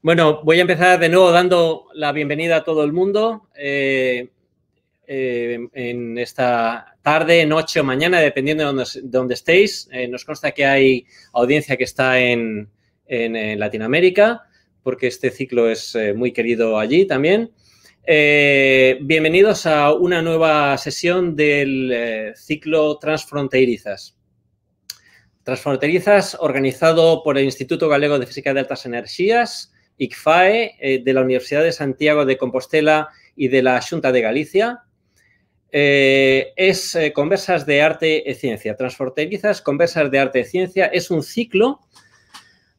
Bueno, voy a empezar de nuevo dando la bienvenida a todo el mundo en esta tarde, noche o mañana, dependiendo de dónde estéis. Nos consta que hay audiencia que está en Latinoamérica, porque este ciclo es muy querido allí también. Bienvenidos a una nueva sesión del ciclo Transfronterizas. Transfronterizas, organizado por el Instituto Galego de Física de Altas Energías, ICFAE, de la Universidad de Santiago de Compostela y de la Xunta de Galicia. Es Conversas de Arte e Ciencia. Transfronterizas, Conversas de Arte e Ciencia es un ciclo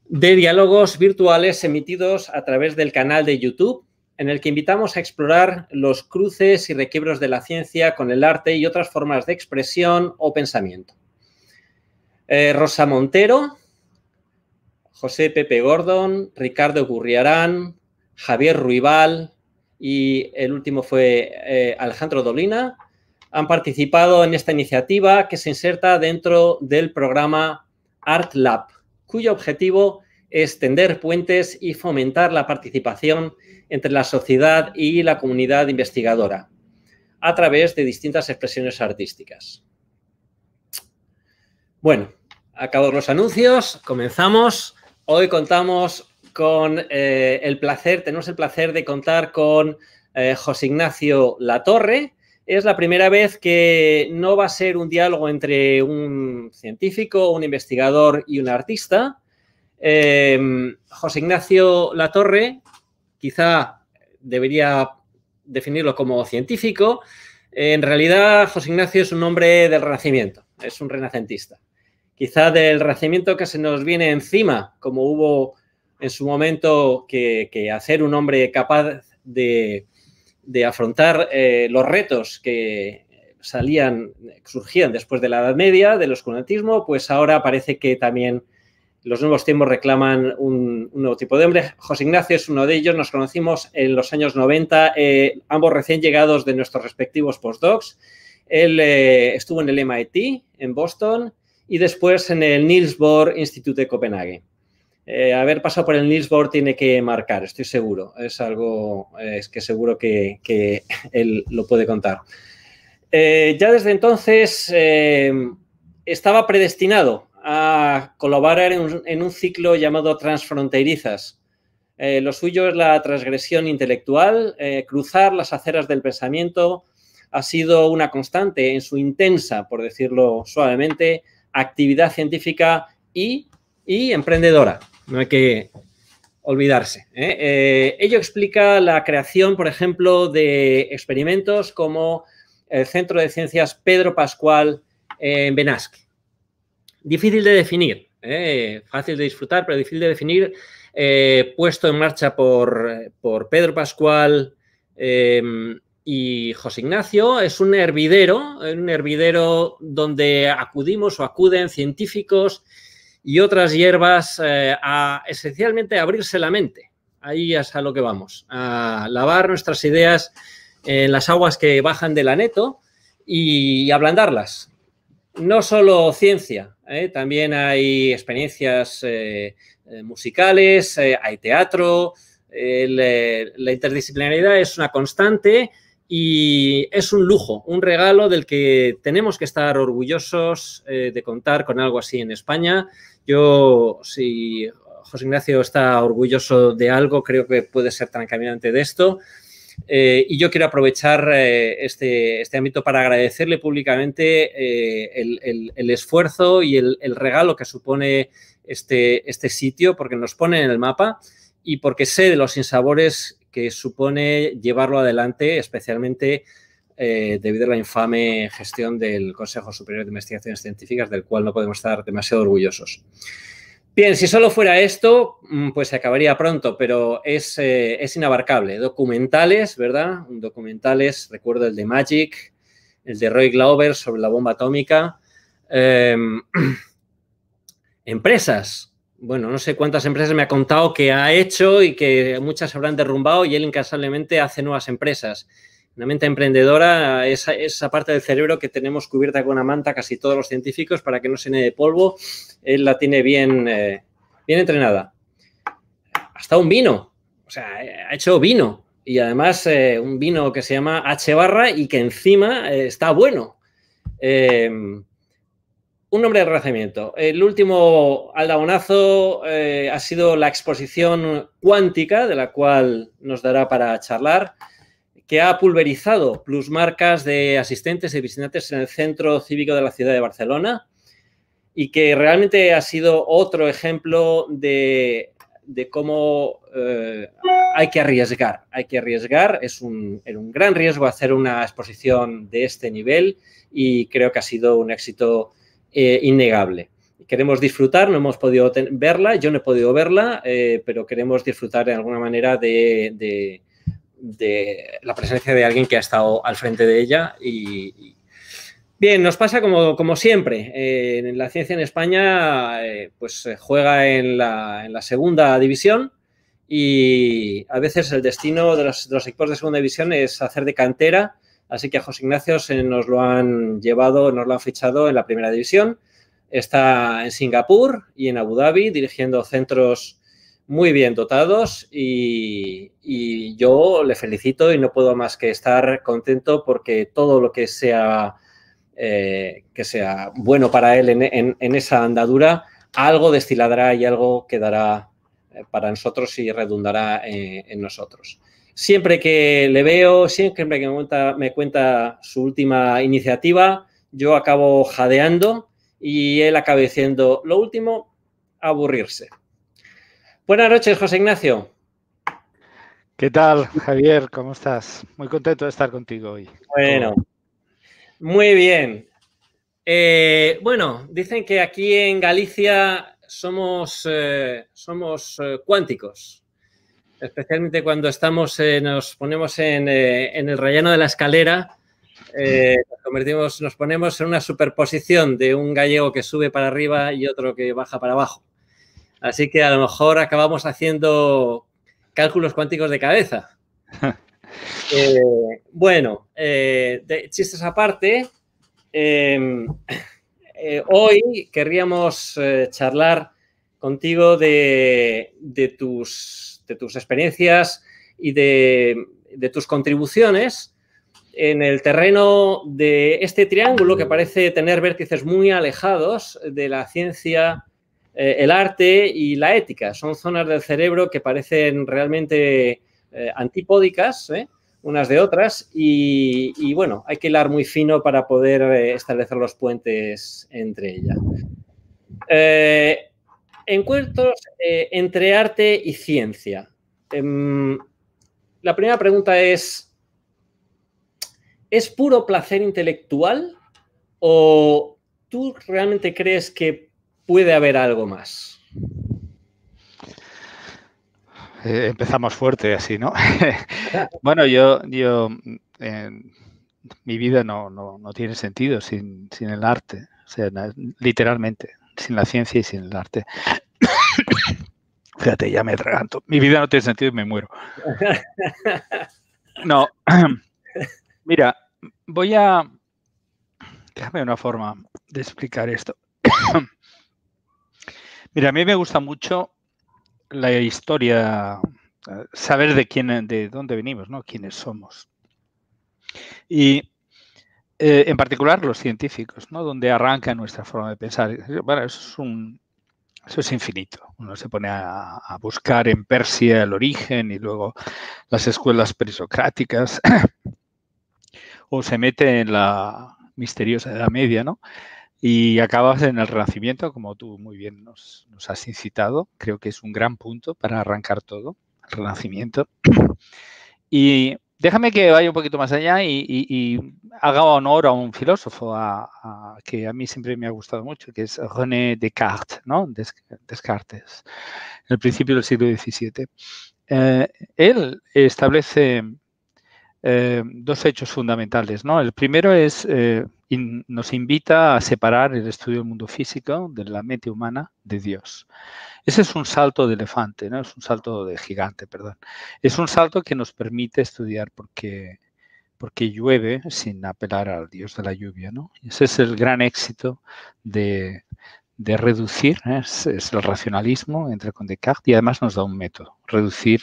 de diálogos virtuales emitidos a través del canal de YouTube, en el que invitamos a explorar los cruces y requiebros de la ciencia con el arte y otras formas de expresión o pensamiento. Rosa Montero, José Pepe Gordon, Ricardo Gurriarán, Javier Ruibal y el último fue Alejandro Dolina, han participado en esta iniciativa que se inserta dentro del programa Art Lab, cuyo objetivo es tender puentes y fomentar la participación entre la sociedad y la comunidad investigadora a través de distintas expresiones artísticas. Bueno, acabados los anuncios, comenzamos. Hoy contamos con tenemos el placer de contar con José Ignacio Latorre. Es la primera vez que no va a ser un diálogo entre un científico, un investigador y un artista. José Ignacio Latorre, quizá debería definirlo como científico. En realidad, José Ignacio es un hombre del Renacimiento, es un renacentista. Quizá del Renacimiento que se nos viene encima, como hubo en su momento que hacer un hombre capaz de afrontar los retos que surgían después de la Edad Media, del oscurantismo, pues ahora parece que también los nuevos tiempos reclaman un nuevo tipo de hombre. José Ignacio es uno de ellos. Nos conocimos en los años 90, ambos recién llegados de nuestros respectivos postdocs. Él estuvo en el MIT, en Boston, y después en el Niels Bohr Institute de Copenhague. Haber pasado por el Niels Bohr tiene que marcar, estoy seguro. Es algo que seguro que él lo puede contar. Ya desde entonces estaba predestinado a colaborar en un ciclo llamado Transfronterizas. Lo suyo es la transgresión intelectual, cruzar las aceras del pensamiento. Ha sido una constante en su intensa, por decirlo suavemente, actividad científica y emprendedora. No hay que olvidarse, ¿eh? Ello explica la creación, por ejemplo, de experimentos como el Centro de Ciencias Pedro Pascual en Benasque. Difícil de definir, fácil de disfrutar, pero difícil de definir, puesto en marcha por Pedro Pascual y José Ignacio. Es un hervidero donde acudimos o acuden científicos y otras hierbas a esencialmente abrirse la mente. Ahí es a lo que vamos, a lavar nuestras ideas en las aguas que bajan del aneto y ablandarlas. No solo ciencia, también hay experiencias musicales, hay teatro. La interdisciplinaridad es una constante y es un lujo, un regalo del que tenemos que estar orgullosos de contar con algo así en España. Yo, si José Ignacio está orgulloso de algo, creo que puede ser tan caminante de esto. Y yo quiero aprovechar este ámbito para agradecerle públicamente el esfuerzo y el regalo que supone este sitio, porque nos pone en el mapa y porque sé de los sinsabores que supone llevarlo adelante, especialmente debido a la infame gestión del Consejo Superior de Investigaciones Científicas, del cual no podemos estar demasiado orgullosos. Bien, si solo fuera esto, pues se acabaría pronto, pero es inabarcable. Documentales, ¿verdad? Documentales, recuerdo el de Magic, el de Roy Glauber sobre la bomba atómica. Empresas. Bueno, no sé cuántas empresas me ha contado que ha hecho y que muchas habrán derrumbado y él incansablemente hace nuevas empresas. Una mente emprendedora, esa parte del cerebro que tenemos cubierta con una manta casi todos los científicos para que no se llene de polvo, él la tiene bien entrenada. Hasta un vino. O sea, ha hecho vino y además un vino que se llama H. Barra y que encima está bueno. Un nombre de renacimiento. El último aldabonazo ha sido la exposición Cuántica, de la cual nos dará para charlar, que ha pulverizado plusmarcas de asistentes y visitantes en el centro cívico de la ciudad de Barcelona y que realmente ha sido otro ejemplo de cómo hay que arriesgar. Hay que arriesgar, era un gran riesgo hacer una exposición de este nivel y creo que ha sido un éxito innegable. Queremos disfrutar, no hemos podido verla, yo no he podido verla, pero queremos disfrutar de alguna manera de la presencia de alguien que ha estado al frente de ella. Y bien, nos pasa como siempre. En la ciencia en España pues juega en la segunda división y a veces el destino de los equipos de segunda división es hacer de cantera. Así que a José Ignacio nos lo han fichado en la primera división. Está en Singapur y en Abu Dhabi dirigiendo centros muy bien dotados y yo le felicito y no puedo más que estar contento porque todo lo que sea bueno para él en esa andadura, algo destilará y algo quedará para nosotros y redundará en nosotros. Siempre que le veo, siempre que me cuenta su última iniciativa, yo acabo jadeando y él acaba diciendo, lo último, aburrirse. Buenas noches, José Ignacio. ¿Qué tal, Javier? ¿Cómo estás? Muy contento de estar contigo hoy. Bueno, muy bien. Bueno, dicen que aquí en Galicia somos cuánticos. Especialmente cuando nos ponemos en el rellano de la escalera, nos ponemos en una superposición de un gallego que sube para arriba y otro que baja para abajo. Así que a lo mejor acabamos haciendo cálculos cuánticos de cabeza. Bueno, de chistes aparte, hoy querríamos charlar contigo de tus experiencias y de tus contribuciones en el terreno de este triángulo que parece tener vértices muy alejados de la ciencia, el arte y la ética. Son zonas del cerebro que parecen realmente antipódicas, unas de otras, y bueno, hay que hilar muy fino para poder establecer los puentes entre ellas. Encuentros entre arte y ciencia. La primera pregunta ¿es puro placer intelectual o tú realmente crees que puede haber algo más? Empezamos fuerte así, ¿no? Bueno, yo mi vida no tiene sentido sin el arte, o sea, literalmente. Sin la ciencia y sin el arte. Fíjate, ya me atraganto. Mi vida no tiene sentido y me muero. No. Mira, déjame una forma de explicar esto. Mira, a mí me gusta mucho la historia, saber de dónde venimos, ¿no? Quiénes somos. Y en particular los científicos, ¿no? Donde arranca nuestra forma de pensar. Bueno, eso es infinito. Uno se pone a buscar en Persia el origen y luego las escuelas presocráticas o se mete en la misteriosa Edad Media, ¿no? Y acabas en el Renacimiento, como tú muy bien nos has incitado. Creo que es un gran punto para arrancar todo, el Renacimiento. Y déjame que vaya un poquito más allá y haga honor a un filósofo que a mí siempre me ha gustado mucho, que es René Descartes, ¿no? Descartes, en el principio del siglo XVII. Él establece dos hechos fundamentales, ¿no? El primero es, nos invita a separar el estudio del mundo físico de la mente humana de Dios. Ese es un salto de elefante, ¿no? Es un salto de gigante, perdón. Es un salto que nos permite estudiar porque llueve sin apelar al Dios de la lluvia, ¿no? Ese es el gran éxito de reducir, es el racionalismo, entra con Descartes, y además nos da un método, reducir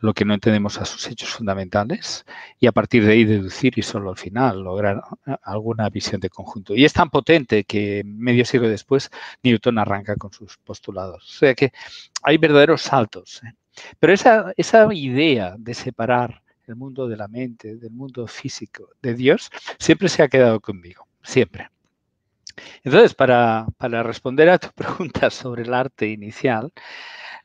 lo que no entendemos a sus hechos fundamentales y a partir de ahí deducir y solo al final lograr alguna visión de conjunto. Y es tan potente que medio siglo después Newton arranca con sus postulados. O sea que hay verdaderos saltos. Pero esa idea de separar el mundo de la mente, del mundo físico, de Dios, siempre se ha quedado conmigo, siempre. Entonces, para responder a tu pregunta sobre el arte inicial,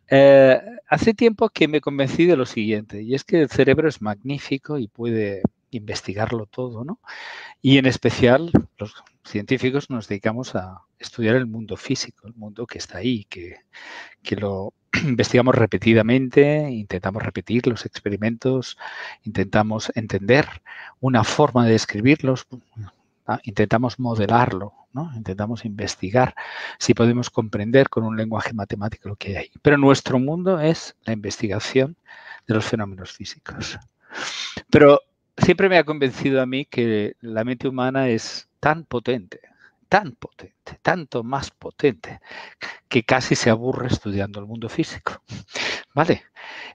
hace tiempo que me convencí de lo siguiente, y es que el cerebro es magnífico y puede investigarlo todo, ¿no? Y en especial los científicos nos dedicamos a estudiar el mundo físico, el mundo que está ahí, que lo investigamos repetidamente, intentamos repetir los experimentos, intentamos entender una forma de describirlos, intentamos modelarlo, ¿no? Intentamos investigar si podemos comprender con un lenguaje matemático lo que hay ahí. Pero nuestro mundo es la investigación de los fenómenos físicos. Pero siempre me ha convencido a mí que la mente humana es tan potente, tanto más potente, que casi se aburre estudiando el mundo físico. ¿Vale?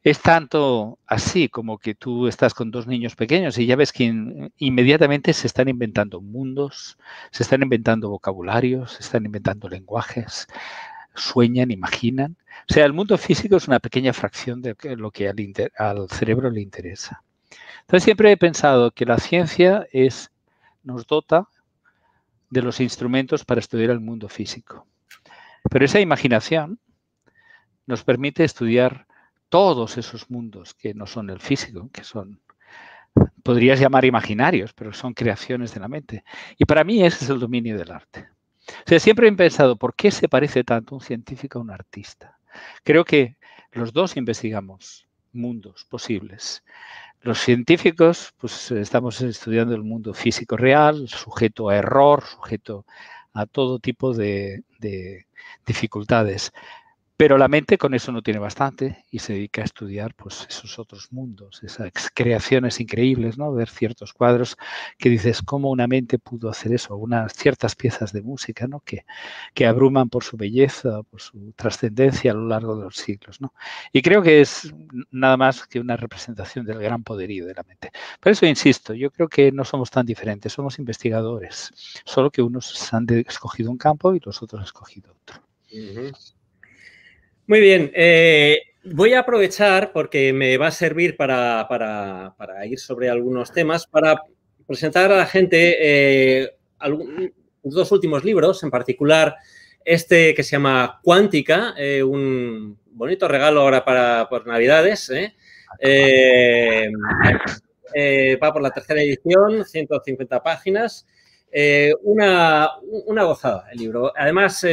Es tanto así como que tú estás con dos niños pequeños y ya ves que inmediatamente se están inventando mundos, se están inventando vocabularios, se están inventando lenguajes, sueñan, imaginan. O sea, el mundo físico es una pequeña fracción de lo que al cerebro le interesa. Entonces, siempre he pensado que la ciencia nos dota de los instrumentos para estudiar el mundo físico. Pero esa imaginación nos permite estudiar todos esos mundos que no son el físico, que son, podrías llamar imaginarios, pero son creaciones de la mente. Y para mí ese es el dominio del arte. O sea, siempre he pensado, ¿por qué se parece tanto un científico a un artista? Creo que los dos investigamos mundos posibles. Los científicos, pues estamos estudiando el mundo físico real, sujeto a error, sujeto a todo tipo de dificultades. Pero la mente con eso no tiene bastante y se dedica a estudiar pues, esos otros mundos, esas creaciones increíbles, ¿no? Ver ciertos cuadros que dices cómo una mente pudo hacer eso, unas ciertas piezas de música, ¿no? que abruman por su belleza, por su trascendencia a lo largo de los siglos, ¿no? Y creo que es nada más que una representación del gran poderío de la mente. Por eso insisto, yo creo que no somos tan diferentes, somos investigadores, solo que unos han escogido un campo y los otros han escogido otro. Uh-huh. Muy bien, voy a aprovechar porque me va a servir para ir sobre algunos temas, para presentar a la gente dos últimos libros, en particular este que se llama Cuántica, un bonito regalo ahora por Navidades, va por la 3ª edición, 150 páginas. Una gozada el libro. Además,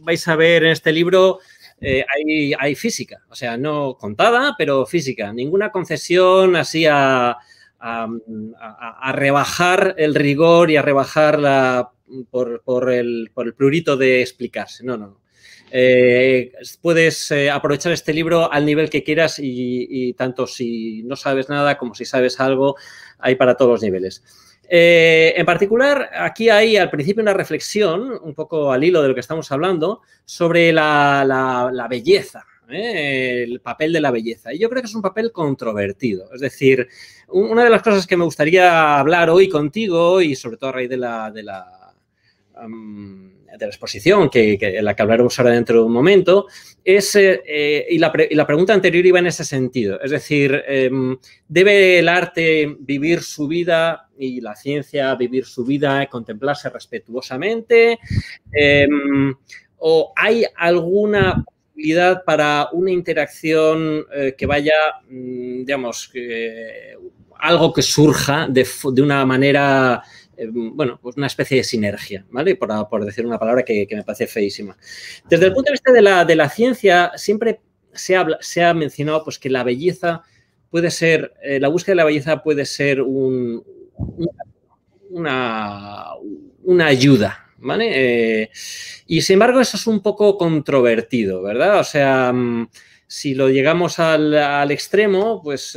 vais a ver en este libro... hay física, o sea, no contada, pero física. Ninguna concesión así a rebajar el rigor y a rebajar por el prurito de explicarse. No, no. Puedes aprovechar este libro al nivel que quieras y tanto si no sabes nada como si sabes algo, hay para todos los niveles. En particular, aquí hay al principio una reflexión, un poco al hilo de lo que estamos hablando, sobre la belleza, el papel de la belleza. Y yo creo que es un papel controvertido. Es decir, una de las cosas que me gustaría hablar hoy contigo y sobre todo a raíz de la exposición, la que hablaremos ahora dentro de un momento, es, y la pregunta anterior iba en ese sentido. Es decir, ¿debe el arte vivir su vida y la ciencia vivir su vida, contemplarse respetuosamente? ¿O hay alguna posibilidad para una interacción que vaya, digamos, algo que surja de una manera... bueno, pues una especie de sinergia, ¿vale? Por decir una palabra que me parece feísima. Desde el punto de vista de la ciencia, siempre se ha mencionado pues, que la belleza puede ser, la búsqueda de la belleza puede ser una ayuda, ¿vale? Y sin embargo, eso es un poco controvertido, ¿verdad? O sea, si lo llegamos al extremo, pues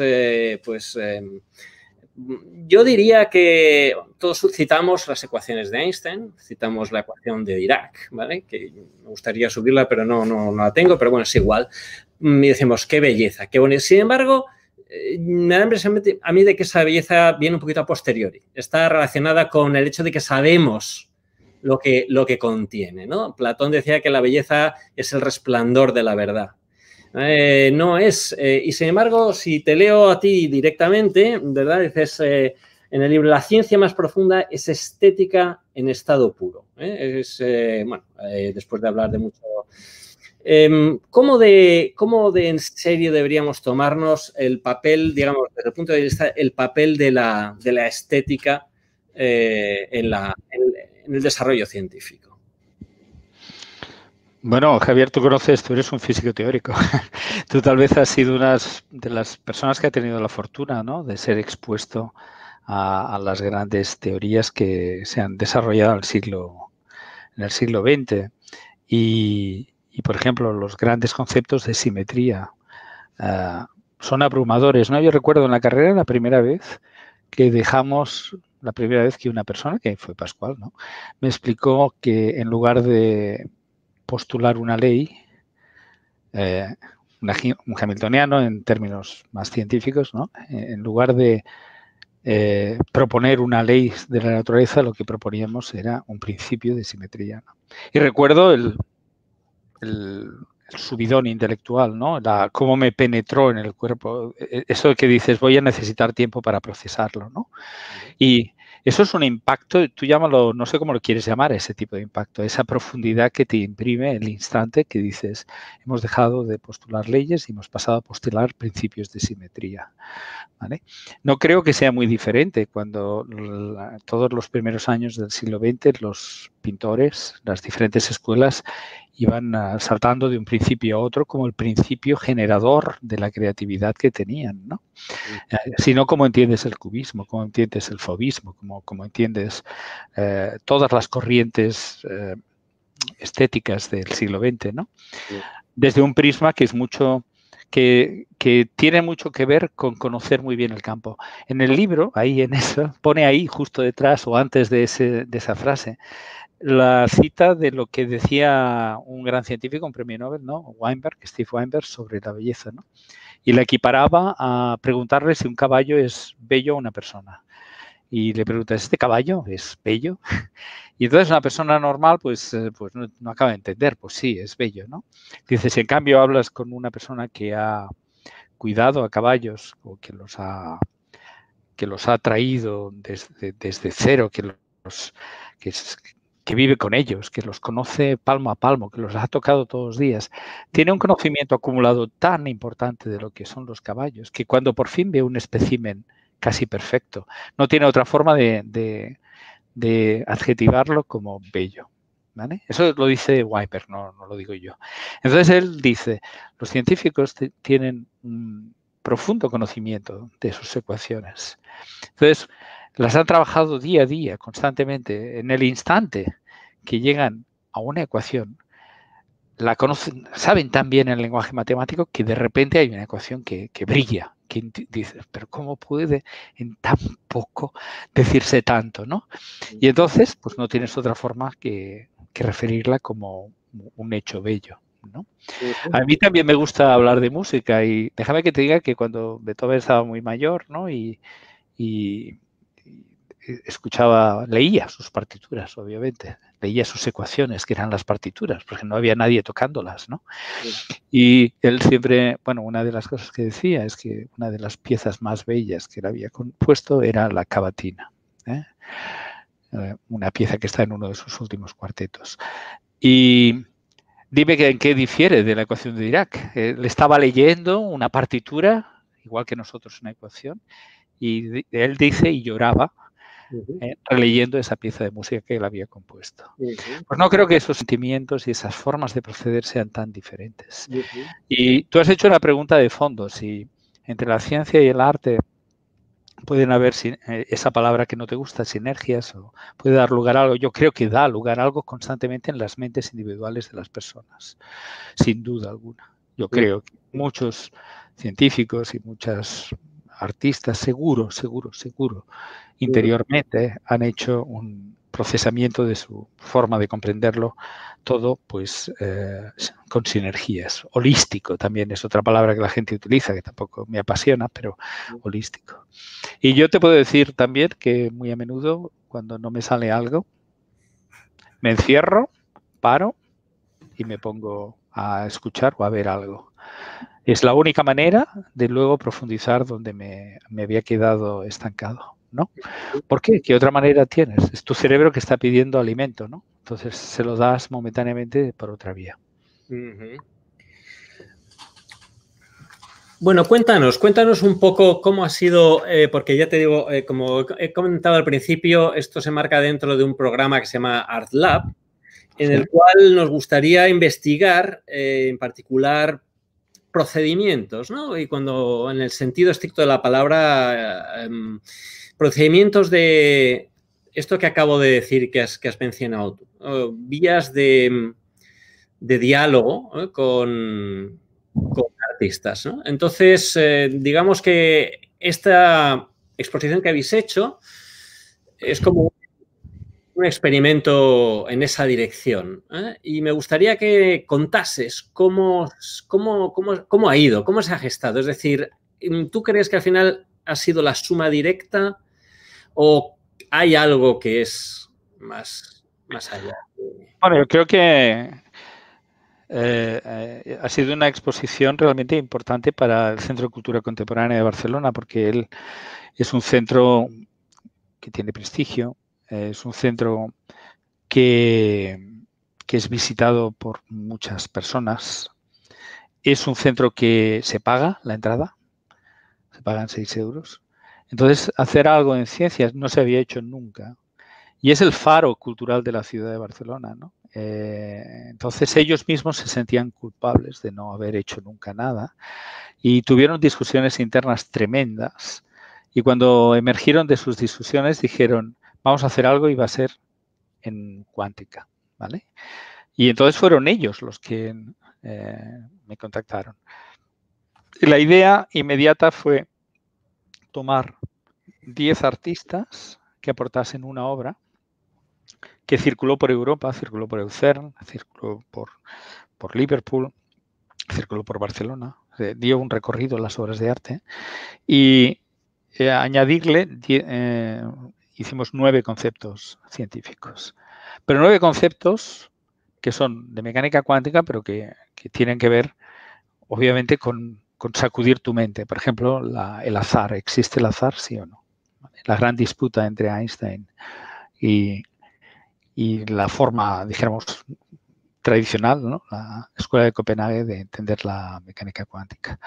Yo diría que todos citamos las ecuaciones de Einstein, citamos la ecuación de Dirac, ¿vale? Que me gustaría subirla, pero no la tengo, pero bueno, es igual. Y decimos, qué belleza, qué bonito. Sin embargo, me da la impresión a mí de que esa belleza viene un poquito a posteriori. Está relacionada con el hecho de que sabemos lo que contiene, ¿no? Platón decía que la belleza es el resplandor de la verdad. No es, y sin embargo, si te leo a ti directamente, ¿verdad? Dices, en el libro, la ciencia más profunda es estética en estado puro. Después de hablar de mucho... ¿Cómo de en serio deberíamos tomarnos el papel, digamos, desde el punto de vista, el papel de la estética en el desarrollo científico? Bueno, Javier, tú conoces, tú eres un físico teórico. Tú tal vez has sido una de las personas que ha tenido la fortuna, ¿no?, de ser expuesto a las grandes teorías que se han desarrollado en el siglo XX. Y por ejemplo, los grandes conceptos de simetría son abrumadores, ¿no? Yo recuerdo en la carrera la primera vez que una persona, que fue Pascual, ¿no?, me explicó que en lugar de postular una ley, un hamiltoniano en términos más científicos, ¿no?, en lugar de proponer una ley de la naturaleza, lo que proponíamos era un principio de simetría, ¿no? Y recuerdo el subidón intelectual, ¿no?, cómo me penetró en el cuerpo, eso que dices, voy a necesitar tiempo para procesarlo, ¿no? Y eso es un impacto, tú llámalo, no sé cómo lo quieres llamar, ese tipo de impacto, esa profundidad que te imprime el instante que dices, hemos dejado de postular leyes y hemos pasado a postular principios de simetría, ¿vale? No creo que sea muy diferente cuando todos los primeros años del siglo XX los pintores, las diferentes escuelas, iban saltando de un principio a otro como el principio generador de la creatividad que tenían, ¿no? Sino cómo entiendes el cubismo, cómo entiendes el fauvismo, cómo entiendes todas las corrientes estéticas del siglo XX, ¿no? Sí. Desde un prisma que es mucho... Que tiene mucho que ver con conocer muy bien el campo. En el libro, ahí en eso, pone ahí justo detrás o antes de esa frase, la cita de lo que decía un gran científico, un premio Nobel, ¿no?, Weinberg, Steve Weinberg, sobre la belleza, ¿no? Y la equiparaba a preguntarle si un caballo es bello a una persona. Y le preguntas, ¿este caballo es bello? Y entonces una persona normal pues no acaba de entender, pues sí, es bello, ¿no? Dices, si en cambio hablas con una persona que ha cuidado a caballos o que los ha traído desde cero, que vive con ellos, que los conoce palmo a palmo, que los ha tocado todos los días, tiene un conocimiento acumulado tan importante de lo que son los caballos que cuando por fin ve un espécimen casi perfecto, no tiene otra forma de adjetivarlo como bello, ¿vale? Eso lo dice Weinberg, no lo digo yo. Entonces él dice, los científicos tienen un profundo conocimiento de sus ecuaciones. Entonces las han trabajado día a día, constantemente. En el instante que llegan a una ecuación, la conocen, saben tan bien el lenguaje matemático que de repente hay una ecuación que brilla. Que dices, pero ¿cómo puede en tan poco decirse tanto, ¿no? Y entonces, pues no tienes otra forma que referirla como un hecho bello, ¿no? A mí también me gusta hablar de música y déjame que te diga que cuando Beethoven estaba muy mayor, ¿no?, y leía sus partituras, obviamente, leía sus ecuaciones, que eran las partituras, porque no había nadie tocándolas, ¿no? Sí. Y él siempre, bueno, una de las cosas que decía es que una de las piezas más bellas que él había compuesto era la cavatina, ¿eh?, una pieza que está en uno de sus últimos cuartetos. Y dime en qué difiere de la ecuación de Dirac. Él estaba leyendo una partitura, igual que nosotros una ecuación, y él dice, y lloraba, releyendo esa pieza de música que él había compuesto. Pues no creo que esos sentimientos y esas formas de proceder sean tan diferentes. Y tú has hecho la pregunta de fondo, si entre la ciencia y el arte pueden haber, esa palabra que no te gusta, sinergias, o puede dar lugar a algo. Yo creo que da lugar a algo constantemente en las mentes individuales de las personas, sin duda alguna. Yo creo que muchos científicos y muchas artistas, seguro, interiormente han hecho un procesamiento de su forma de comprenderlo todo, pues con sinergias. Holístico también es otra palabra que la gente utiliza, que tampoco me apasiona, pero holístico. Y yo te puedo decir también que muy a menudo, cuando no me sale algo, me encierro, paro y me pongo a escuchar o a ver algo. Es la única manera de luego profundizar donde me había quedado estancado, ¿no? ¿Por qué? ¿Qué otra manera tienes? Es tu cerebro que está pidiendo alimento, ¿no? Entonces se lo das momentáneamente por otra vía. Bueno, cuéntanos un poco cómo ha sido, porque ya te digo, como he comentado al principio, esto se marca dentro de un programa que se llama Art Lab, en el cual nos gustaría investigar, en particular, procedimientos, ¿no? Y cuando, en el sentido estricto de la palabra, procedimientos de esto que acabo de decir, que has mencionado tú, vías de diálogo, ¿no? con artistas, ¿no? Entonces, digamos que esta exposición que habéis hecho es como un experimento en esa dirección, ¿eh? Y me gustaría que contases cómo ha ido, cómo se ha gestado. Es decir, ¿tú crees que al final ha sido la suma directa o hay algo que es más allá? Bueno, yo creo que ha sido una exposición realmente importante para el Centro de Cultura Contemporánea de Barcelona, porque él es un centro que tiene prestigio. Es un centro que es visitado por muchas personas. Es un centro que se paga la entrada, se pagan 6 euros. Entonces, hacer algo en ciencias no se había hecho nunca. Y es el faro cultural de la ciudad de Barcelona, ¿no? Entonces, ellos mismos se sentían culpables de no haber hecho nunca nada. Y tuvieron discusiones internas tremendas. Y cuando emergieron de sus discusiones, dijeron: vamos a hacer algo, y va a ser en Cuántica, ¿vale? Y entonces fueron ellos los que me contactaron. La idea inmediata fue tomar 10 artistas que aportasen una obra que circuló por Europa, circuló por el CERN, circuló por Liverpool, circuló por Barcelona, dio un recorrido a las obras de arte, y añadirle... hicimos 9 conceptos científicos, pero 9 conceptos que son de mecánica cuántica, pero que tienen que ver, obviamente, con sacudir tu mente. Por ejemplo, el azar. ¿Existe el azar, sí o no? La gran disputa entre Einstein y la forma, dijéramos, tradicional, ¿no? La Escuela de Copenhague, de entender la mecánica cuántica.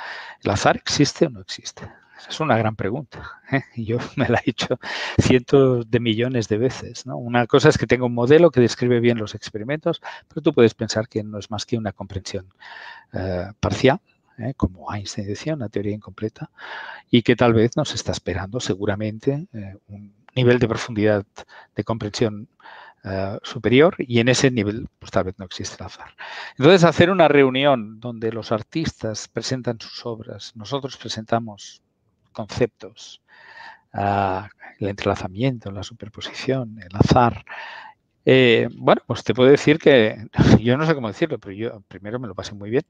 ¿El azar existe o no existe? Es una gran pregunta, ¿eh? Yo me la he hecho cientos de millones de veces, ¿no? Una cosa es que tengo un modelo que describe bien los experimentos, pero tú puedes pensar que no es más que una comprensión parcial, ¿eh? Como Einstein decía, una teoría incompleta, y que tal vez nos está esperando seguramente un nivel de profundidad de comprensión superior, y en ese nivel pues tal vez no existe el azar. Entonces, hacer una reunión donde los artistas presentan sus obras, nosotros presentamos conceptos, el entrelazamiento, la superposición, el azar. Bueno, pues te puedo decir que, yo no sé cómo decirlo, pero yo primero me lo pasé muy bien.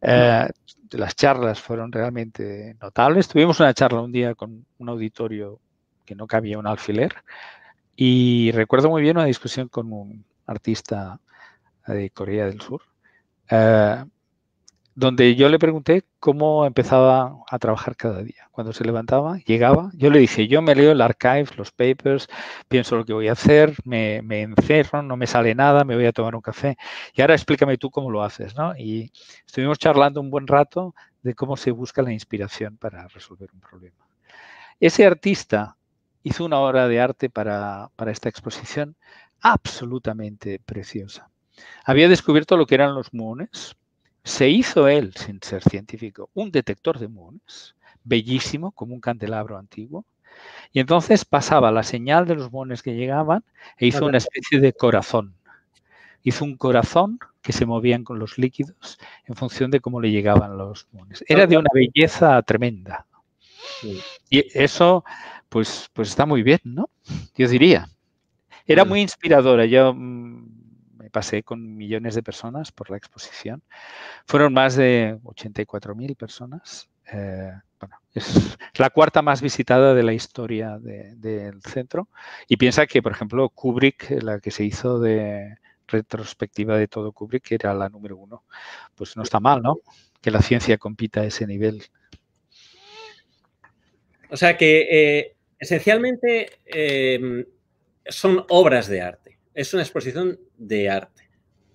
Las charlas fueron realmente notables. Tuvimos una charla un día con un auditorio que no cabía un alfiler, y recuerdo muy bien una discusión con un artista de Corea del Sur, donde yo le pregunté cómo empezaba a trabajar cada día. Cuando se levantaba, llegaba, yo le dije: yo me leo el archive, los papers, pienso lo que voy a hacer, me encerro, no me sale nada, me voy a tomar un café. Y ahora explícame tú cómo lo haces, ¿no? Y estuvimos charlando un buen rato de cómo se busca la inspiración para resolver un problema. Ese artista hizo una obra de arte para esta exposición absolutamente preciosa. Había descubierto lo que eran los muones. Se hizo él, sin ser científico, un detector de muones, bellísimo, como un candelabro antiguo. Y entonces pasaba la señal de los muones que llegaban e hizo una especie de corazón. Hizo un corazón que se movían con los líquidos en función de cómo le llegaban los muones. Era de una belleza tremenda. Sí. Y eso, pues está muy bien, ¿no? Yo diría. Era muy inspiradora. Yo me pasé con millones de personas por la exposición. Fueron más de 84.000 personas. Bueno, es la cuarta más visitada de la historia del centro. Y piensa que, por ejemplo, Kubrick, la que se hizo de retrospectiva de todo Kubrick, que era la número 1. Pues no está mal, ¿no? Que la ciencia compita a ese nivel. O sea que, esencialmente, son obras de arte. Es una exposición de arte.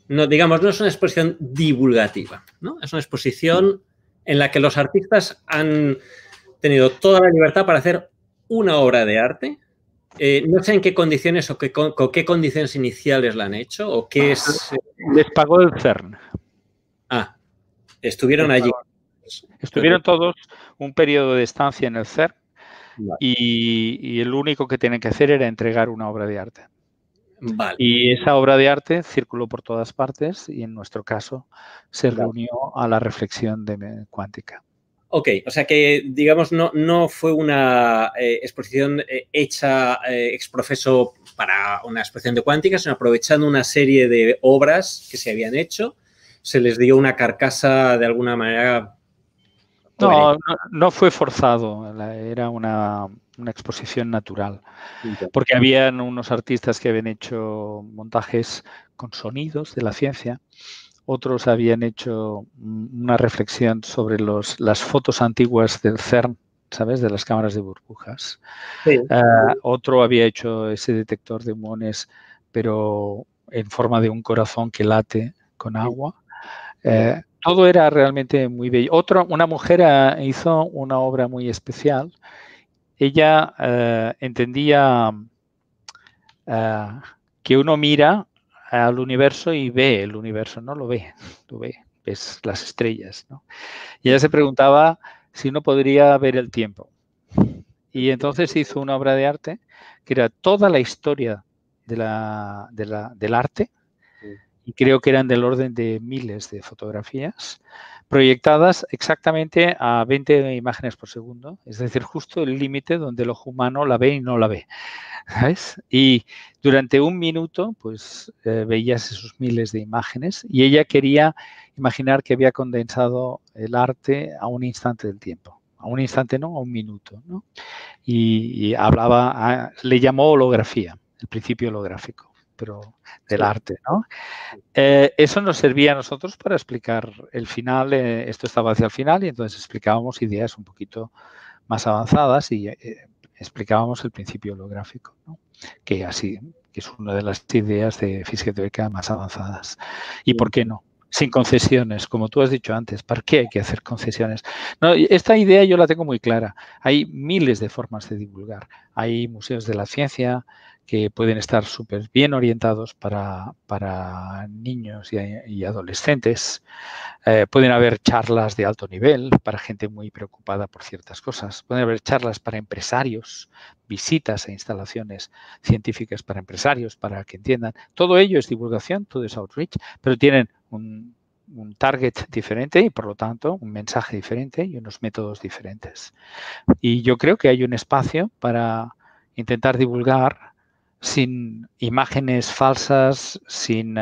No, digamos, no es una exposición divulgativa, ¿no? Es una exposición en la que los artistas han tenido toda la libertad para hacer una obra de arte. No sé en qué condiciones o qué condiciones iniciales la han hecho o qué es... Les pagó el CERN. Ah, estuvieron allí. Estuvieron todos un periodo de estancia en el CERN y el único que tenían que hacer era entregar una obra de arte. Vale. Y esa obra de arte circuló por todas partes y en nuestro caso se reunió a la reflexión de Cuántica. Ok, o sea que, digamos, no fue una exposición hecha exprofeso para una exposición de Cuántica, sino aprovechando una serie de obras que se habían hecho, se les dio una carcasa de alguna manera... No fue forzado, era una exposición natural, porque habían unos artistas que habían hecho montajes con sonidos de la ciencia, otros habían hecho una reflexión sobre las fotos antiguas del CERN, ¿sabes? De las cámaras de burbujas. Sí. Otro había hecho ese detector de muones, pero en forma de un corazón que late con agua. Todo era realmente muy bello. Una mujer hizo una obra muy especial. Ella entendía que uno mira al universo y ve el universo, no lo ve, tú ves las estrellas, ¿no? Y ella se preguntaba si uno podría ver el tiempo. Y entonces hizo una obra de arte que era toda la historia del arte. Y creo que eran del orden de miles de fotografías proyectadas exactamente a 20 imágenes por segundo. Es decir, justo el límite donde el ojo humano la ve y no la ve, ¿sabes? Y durante un minuto, pues, veías esos miles de imágenes y ella quería imaginar que había condensado el arte a un instante del tiempo. A un instante no, a un minuto, ¿no? Y le llamó holografía, el principio holográfico, pero del arte, ¿no? Eso nos servía a nosotros para explicar el final, esto estaba hacia el final y entonces explicábamos ideas un poquito más avanzadas y explicábamos el principio holográfico, ¿no? Que es una de las ideas de física teórica más avanzadas. ¿Y por qué no? Sin concesiones, como tú has dicho antes, ¿para qué hay que hacer concesiones? No, esta idea yo la tengo muy clara. Hay miles de formas de divulgar. Hay museos de la ciencia que pueden estar súper bien orientados para niños y adolescentes. Pueden haber charlas de alto nivel para gente muy preocupada por ciertas cosas. Pueden haber charlas para empresarios, visitas a instalaciones científicas para empresarios, para que entiendan. Todo ello es divulgación, todo es outreach, pero tienen un target diferente y, por lo tanto, un mensaje diferente y unos métodos diferentes. Y yo creo que hay un espacio para intentar divulgar sin imágenes falsas, sin...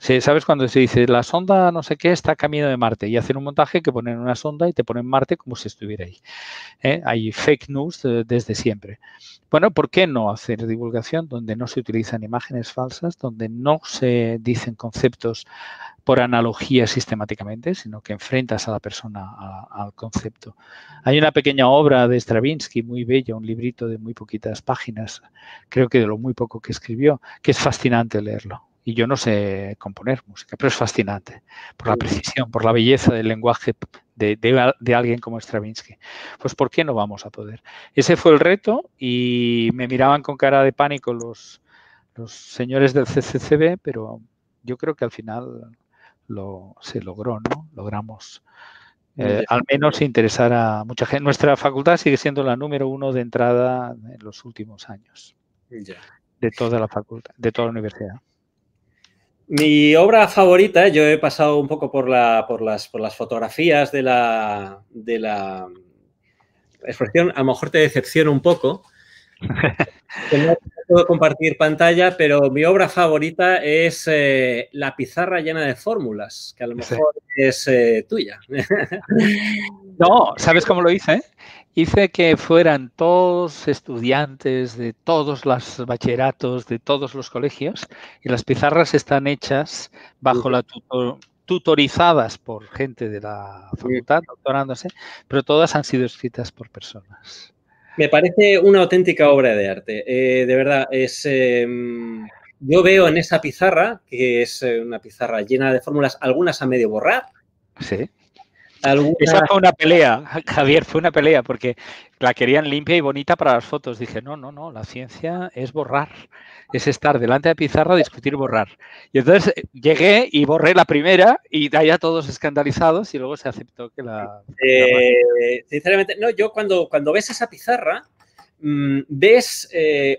¿Sabes cuando se dice la sonda no sé qué está camino de Marte? Y hacen un montaje que ponen una sonda y te ponen Marte como si estuviera ahí. Hay fake news desde siempre. Bueno, ¿por qué no hacer divulgación donde no se utilizan imágenes falsas, donde no se dicen conceptos por analogía sistemáticamente, sino que enfrentas a la persona al concepto? Hay una pequeña obra de Stravinsky muy bella, un librito de muy poquitas páginas, creo que de lo muy poco que escribió, que es fascinante leerlo. Y yo no sé componer música, pero es fascinante por la precisión, por la belleza del lenguaje de alguien como Stravinsky. Pues, ¿por qué no vamos a poder? Ese fue el reto y me miraban con cara de pánico los señores del CCCB, pero yo creo que al final se logró, ¿no? Logramos al menos interesar a mucha gente. Nuestra facultad sigue siendo la número 1 de entrada en los últimos años de toda la facultad, de toda la universidad. Mi obra favorita, yo he pasado un poco por las fotografías de la exposición a lo mejor te decepciona un poco. No puedo compartir pantalla, pero mi obra favorita es La pizarra llena de fórmulas, que a lo mejor es tuya. No, ¿sabes cómo lo hice? Hice que fueran todos estudiantes de todos los bachilleratos, de todos los colegios, y las pizarras están hechas bajo la tutorizadas por gente de la facultad, doctorándose, pero todas han sido escritas por personas. Me parece una auténtica obra de arte, de verdad. Yo veo en esa pizarra, que es una pizarra llena de fórmulas, algunas a medio borrar. Sí. Algunas... Esa fue una pelea, Javier, fue una pelea, porque la querían limpia y bonita para las fotos. Dije, no, no, no, la ciencia es borrar, es estar delante de pizarra, discutir, borrar. Y entonces llegué y borré la primera y allá todos escandalizados y luego se aceptó que la... Sinceramente, no, yo cuando ves esa pizarra, ves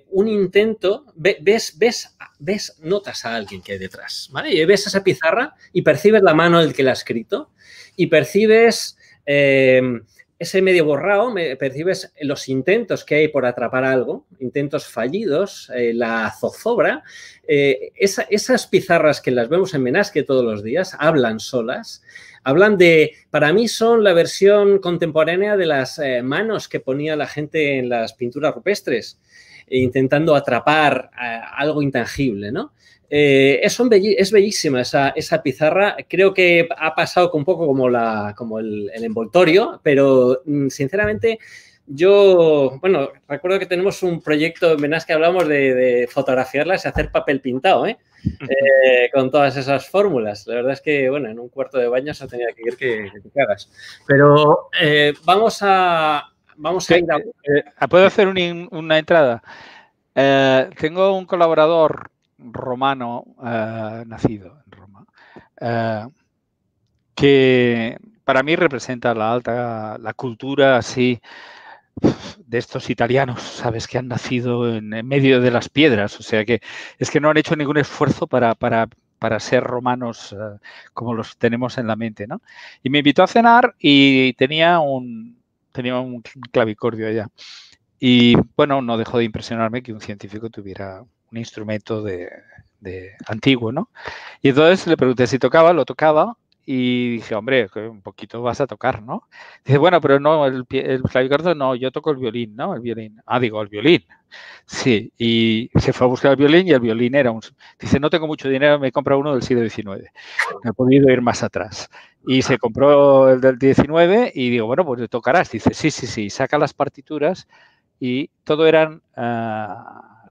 un intento, ves notas a alguien que hay detrás, ¿vale? Y ves esa pizarra y percibes la mano del que la ha escrito y percibes ese medio borrado, percibes los intentos que hay por atrapar algo, intentos fallidos, la zozobra. Esas pizarras que las vemos en Benasque todos los días hablan solas. Hablan de, para mí son la versión contemporánea de las manos que ponía la gente en las pinturas rupestres, intentando atrapar algo intangible, ¿no? Es bellísima esa pizarra. Creo que ha pasado un poco como el envoltorio, pero sinceramente yo, bueno, recuerdo que tenemos un proyecto en Benasque que hablamos de fotografiarlas y hacer papel pintado, ¿eh? Con todas esas fórmulas. La verdad es que, bueno, en un cuarto de baño se tenía que ir que te cagas. Pero vamos a ir a... ¿Puedo hacer una entrada? Tengo un colaborador romano, nacido en Roma, que para mí representa la cultura así de estos italianos, ¿sabes? Que han nacido en medio de las piedras, o sea que es que no han hecho ningún esfuerzo para ser romanos como los tenemos en la mente, ¿no? Y me invitó a cenar y tenía un clavicordio allá. Y bueno, no dejó de impresionarme que un científico tuviera un instrumento de antiguo, ¿no? Y entonces le pregunté si tocaba, lo tocaba. Y dije, hombre, un poquito vas a tocar, ¿no? Dice, bueno, pero no, el clavicordio no, yo toco el violín, ¿no? El violín. Ah, digo, el violín. Sí, y se fue a buscar el violín y el violín era un... Dice, no tengo mucho dinero, me he comprado uno del siglo XIX. No he podido ir más atrás. Y se compró el del XIX y digo, bueno, pues le tocarás. Dice, sí, sí, sí, saca las partituras y todo eran...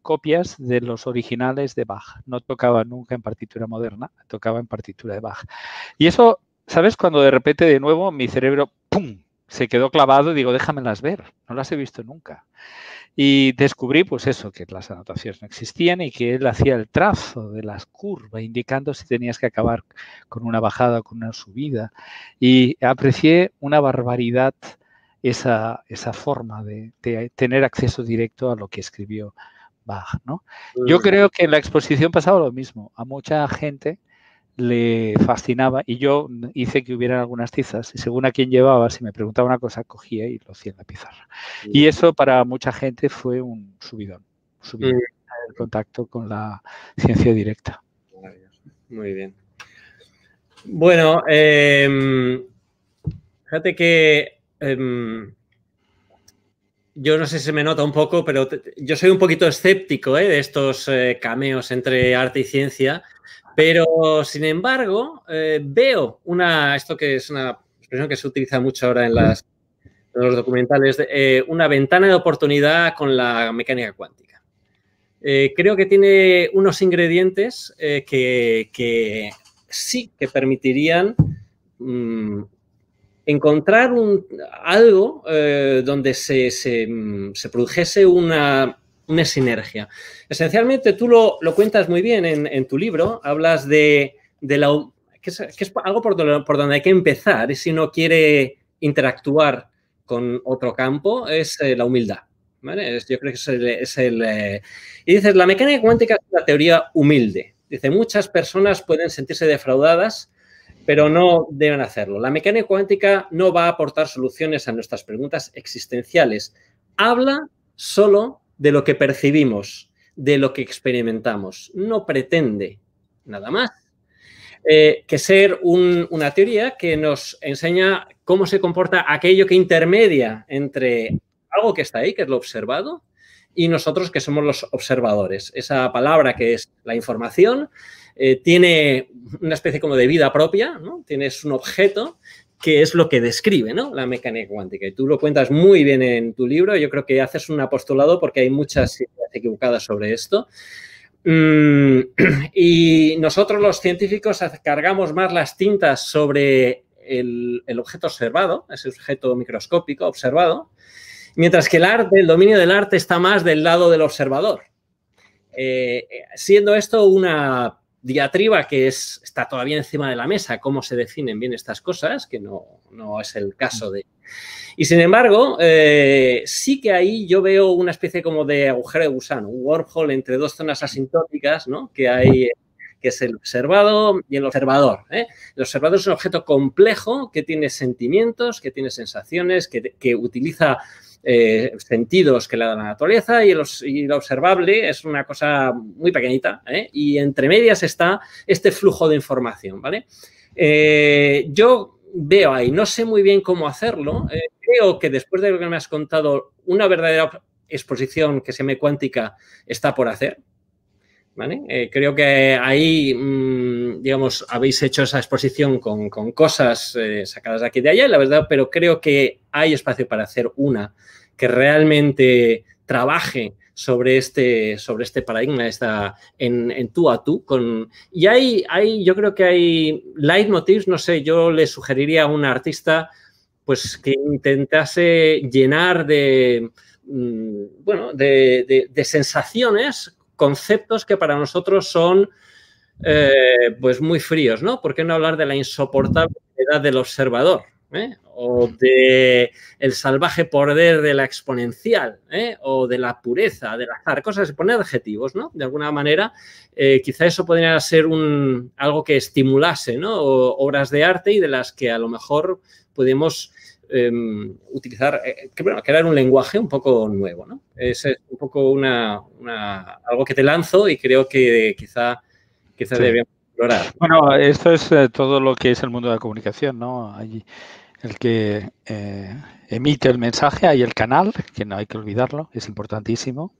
copias de los originales de Bach. No tocaba nunca en partitura moderna, tocaba en partitura de Bach. Y eso, ¿sabes? Cuando de repente de nuevo mi cerebro, ¡pum!, se quedó clavado y digo, déjamelas ver, no las he visto nunca. Y descubrí, pues eso, que las anotaciones no existían y que él hacía el trazo de las curvas, indicando si tenías que acabar con una bajada o con una subida. Y aprecié una barbaridad esa forma de tener acceso directo a lo que escribió Bach, ¿no? Yo creo que en la exposición pasaba lo mismo. A mucha gente le fascinaba y yo hice que hubieran algunas tizas y según a quién llevaba, si me preguntaba una cosa, cogía y lo hacía en la pizarra. Y eso para mucha gente fue un subidón, el contacto con la ciencia directa. Muy bien. Bueno, fíjate que... yo no sé si se me nota un poco, pero yo soy un poquito escéptico de estos cameos entre arte y ciencia, pero sin embargo veo esto que es una expresión que se utiliza mucho ahora en los documentales, una ventana de oportunidad con la mecánica cuántica. Creo que tiene unos ingredientes que sí que permitirían... encontrar algo donde se produjese una sinergia. Esencialmente, tú lo cuentas muy bien en tu libro, hablas que es algo por donde hay que empezar, y si uno quiere interactuar con otro campo, es la humildad, ¿vale? Yo creo que y dices, la mecánica cuántica es una teoría humilde. Dice, muchas personas pueden sentirse defraudadas pero no deben hacerlo. La mecánica cuántica no va a aportar soluciones a nuestras preguntas existenciales. Habla solo de lo que percibimos, de lo que experimentamos. No pretende nada más que ser una teoría que nos enseña cómo se comporta aquello que intermedia entre algo que está ahí, que es lo observado, y nosotros que somos los observadores. Esa palabra que es la información tiene una especie como de vida propia, ¿no? Tienes un objeto que es lo que describe, ¿no?, la mecánica cuántica. Y tú lo cuentas muy bien en tu libro. Yo creo que haces un apostolado porque hay muchas ideas equivocadas sobre esto. Y nosotros los científicos cargamos más las tintas sobre el objeto observado, ese objeto microscópico observado, mientras que el arte, el dominio del arte está más del lado del observador. Siendo esto una diatriba que está todavía encima de la mesa, cómo se definen bien estas cosas, que no es el caso de... Y sin embargo, sí que ahí yo veo una especie como de agujero de gusano, un wormhole entre dos zonas asintóticas, ¿no?, que hay... que es el observado y el observador. El observador es un objeto complejo que tiene sentimientos, que tiene sensaciones, que utiliza sentidos que le da la naturaleza, y el observable es una cosa muy pequeñita, y entre medias está este flujo de información, ¿vale? Yo veo ahí, no sé muy bien cómo hacerlo, creo que después de lo que me has contado, una verdadera exposición que se llame cuántica está por hacer, ¿vale? Creo que ahí, digamos, habéis hecho esa exposición con cosas sacadas de aquí y de allá, la verdad, pero creo que hay espacio para hacer una que realmente trabaje sobre este paradigma, en tú a tú. Y hay, yo creo que hay leitmotivs, no sé, yo le sugeriría a un artista pues que intentase llenar de sensaciones conceptos que para nosotros son pues muy fríos, ¿no? ¿Por qué no hablar de la insoportable edad del observador? O de el salvaje poder de la exponencial, o de la pureza, del azar, cosas, poner adjetivos, ¿no? De alguna manera, quizá eso podría ser algo que estimulase, ¿no?, obras de arte y de las que a lo mejor podemos utilizar, crear un lenguaje un poco nuevo, ¿no? Es un poco algo que te lanzo y creo que quizá sí deberíamos explorar. Bueno, esto es todo lo que es el mundo de la comunicación, ¿no? Hay el que emite el mensaje, hay el canal, que no hay que olvidarlo, es importantísimo,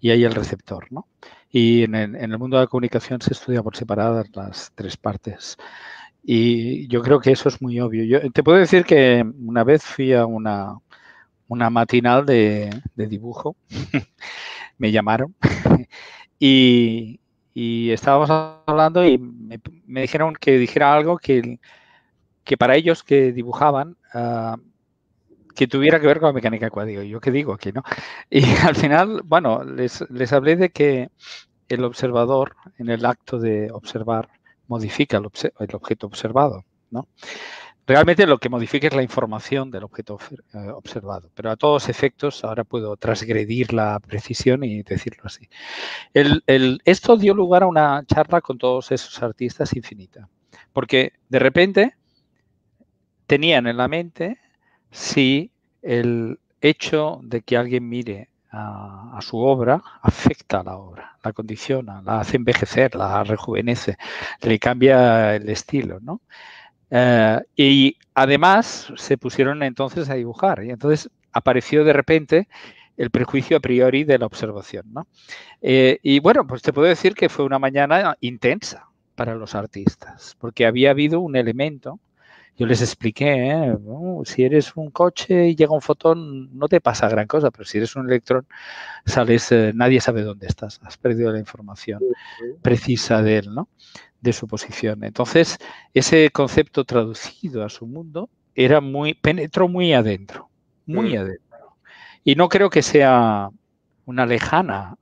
y hay el receptor, ¿no? Y en el mundo de la comunicación se estudia por separadas las tres partes. Y yo creo que eso es muy obvio. Yo te puedo decir que una vez fui a una matinal de dibujo, me llamaron y estábamos hablando y me dijeron que dijera algo que para ellos que dibujaban que tuviera que ver con la mecánica cuántica. ¿Yo qué digo aquí, no? Y al final, bueno, les hablé de que el observador en el acto de observar modifica el objeto observado, ¿no? Realmente lo que modifica es la información del objeto observado, pero a todos efectos ahora puedo transgredir la precisión y decirlo así. Esto dio lugar a una charla con todos esos artistas infinita, porque de repente tenían en la mente si el hecho de que alguien mire a su obra afecta a la obra, la condiciona, la hace envejecer, la rejuvenece, le cambia el estilo, ¿no? Y además se pusieron entonces a dibujar y entonces apareció de repente el prejuicio a priori de la observación, ¿no? Y bueno, pues te puedo decir que fue una mañana intensa para los artistas porque había habido un elemento. Yo les expliqué, si eres un coche y llega un fotón, no te pasa gran cosa, pero si eres un electrón, sales, nadie sabe dónde estás, has perdido la información precisa de él, ¿no?, de su posición. Entonces, ese concepto traducido a su mundo penetró muy adentro, muy adentro. Y no creo que sea una lejana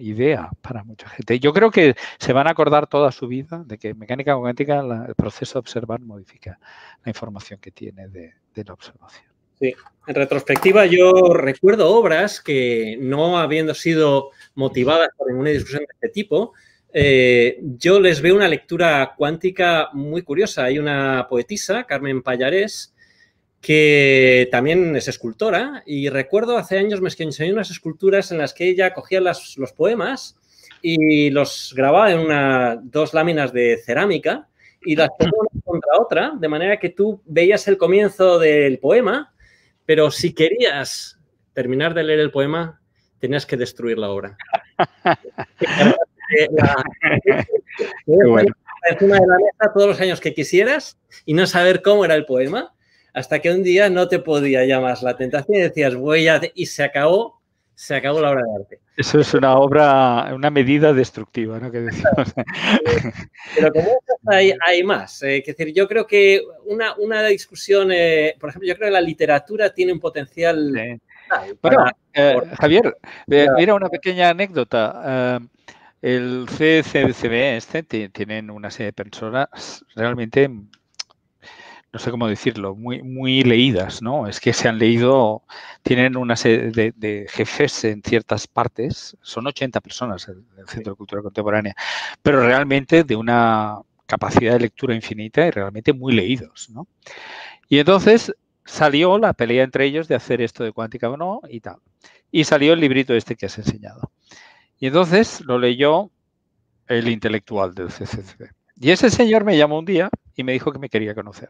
idea para mucha gente. Yo creo que se van a acordar toda su vida de que mecánica cuántica, el proceso de observar modifica la información que tiene de la observación. Sí. En retrospectiva yo recuerdo obras que no habiendo sido motivadas por ninguna discusión de este tipo, Yo les veo una lectura cuántica muy curiosa. Hay una poetisa, Carmen Pallarés, que también es escultora, y recuerdo hace años me enseñó unas esculturas en las que ella cogía los poemas y los grababa en dos láminas de cerámica y las ponía una contra otra, de manera que tú veías el comienzo del poema, pero si querías terminar de leer el poema, tenías que destruir la obra. Bueno. Encima de la mesa todos los años que quisieras y no saber cómo era el poema, hasta que un día no te podía ya más la tentación y decías, voy a... y se acabó la obra de arte. Eso es una obra, una medida destructiva, ¿no? Que decimos. Pero como hay más. Es decir, yo creo que una discusión, por ejemplo, yo creo que la literatura tiene un potencial... Sí. Bueno, Javier, mira una pequeña anécdota. El CCCB tienen una serie de personas realmente... no sé cómo decirlo, muy leídas, ¿no? Es que se han leído, tienen una serie de jefes en ciertas partes, son 80 personas el Centro de Cultura Contemporánea, pero realmente de una capacidad de lectura infinita y realmente muy leídos, ¿no? Y entonces salió la pelea entre ellos de hacer esto de cuántica o no y tal. Y salió el librito este que has enseñado. Y entonces lo leyó el intelectual del CCCB. Y ese señor me llamó un día y me dijo que me quería conocer.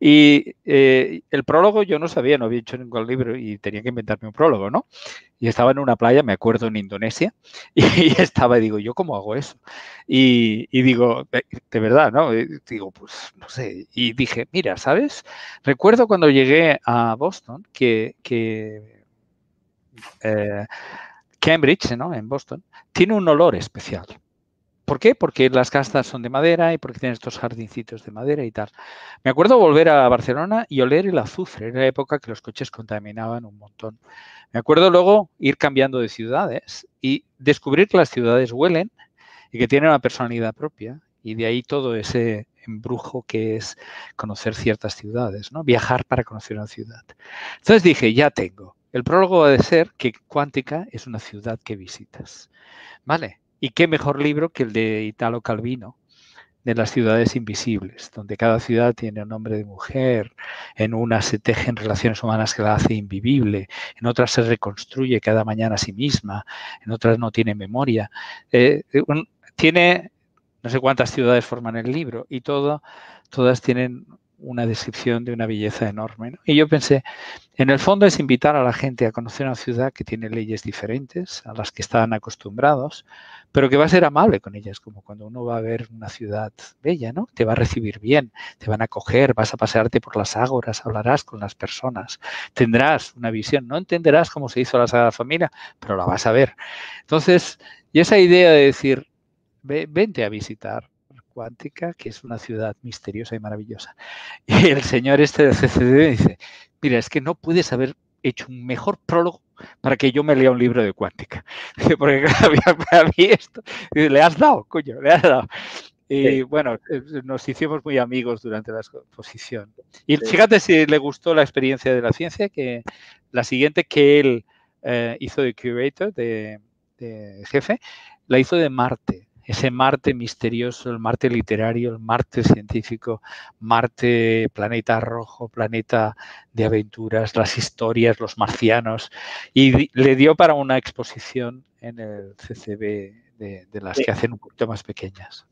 Y el prólogo yo no sabía, no había hecho ningún libro y tenía que inventarme un prólogo, ¿no? Y estaba en una playa, me acuerdo, en Indonesia, y estaba, y digo, ¿yo cómo hago eso? Y digo, de verdad, ¿no? Y digo, pues, no sé. Y dije, mira, ¿sabes? Recuerdo cuando llegué a Boston que Cambridge, ¿no? En Boston, tiene un olor especial. ¿Por qué? Porque las casas son de madera y porque tienen estos jardincitos de madera y tal. Me acuerdo volver a Barcelona y oler el azufre. Era la época que los coches contaminaban un montón. Me acuerdo luego ir cambiando de ciudades y descubrir que las ciudades huelen y que tienen una personalidad propia. Y de ahí todo ese embrujo que es conocer ciertas ciudades, ¿no? Viajar para conocer una ciudad. Entonces dije, ya tengo. El prólogo ha de ser que Cuántica es una ciudad que visitas. ¿Vale? Y qué mejor libro que el de Italo Calvino, de las ciudades invisibles, donde cada ciudad tiene un nombre de mujer, en una se tejen relaciones humanas que la hace invivible, en otras se reconstruye cada mañana a sí misma, en otras no tiene memoria. Tiene no sé cuántas ciudades forman el libro y todas tienen una descripción de una belleza enorme, ¿no? Y yo pensé, en el fondo es invitar a la gente a conocer una ciudad que tiene leyes diferentes a las que están acostumbrados, pero que va a ser amable con ellas, como cuando uno va a ver una ciudad bella, ¿no? Te va a recibir bien, te van a acoger, vas a pasearte por las ágoras, hablarás con las personas, tendrás una visión, no entenderás cómo se hizo la Sagrada Familia, pero la vas a ver. Entonces, y esa idea de decir, vente a visitar Cuántica, que es una ciudad misteriosa y maravillosa. Y el señor este del CCD dice, mira, es que no puedes haber hecho un mejor prólogo para que yo me lea un libro de cuántica. Dice, porque para mí esto, dice, le has dado, coño, le has dado. Y sí. Bueno, nos hicimos muy amigos durante la exposición. Y fíjate si le gustó la experiencia de la ciencia, que la siguiente que él hizo de curator, de jefe, la hizo de Marte. Ese Marte misterioso, el Marte literario, el Marte científico, Marte planeta rojo, planeta de aventuras, las historias, los marcianos. Y le dio para una exposición en el CCB de las que hacen un poquito más pequeñas.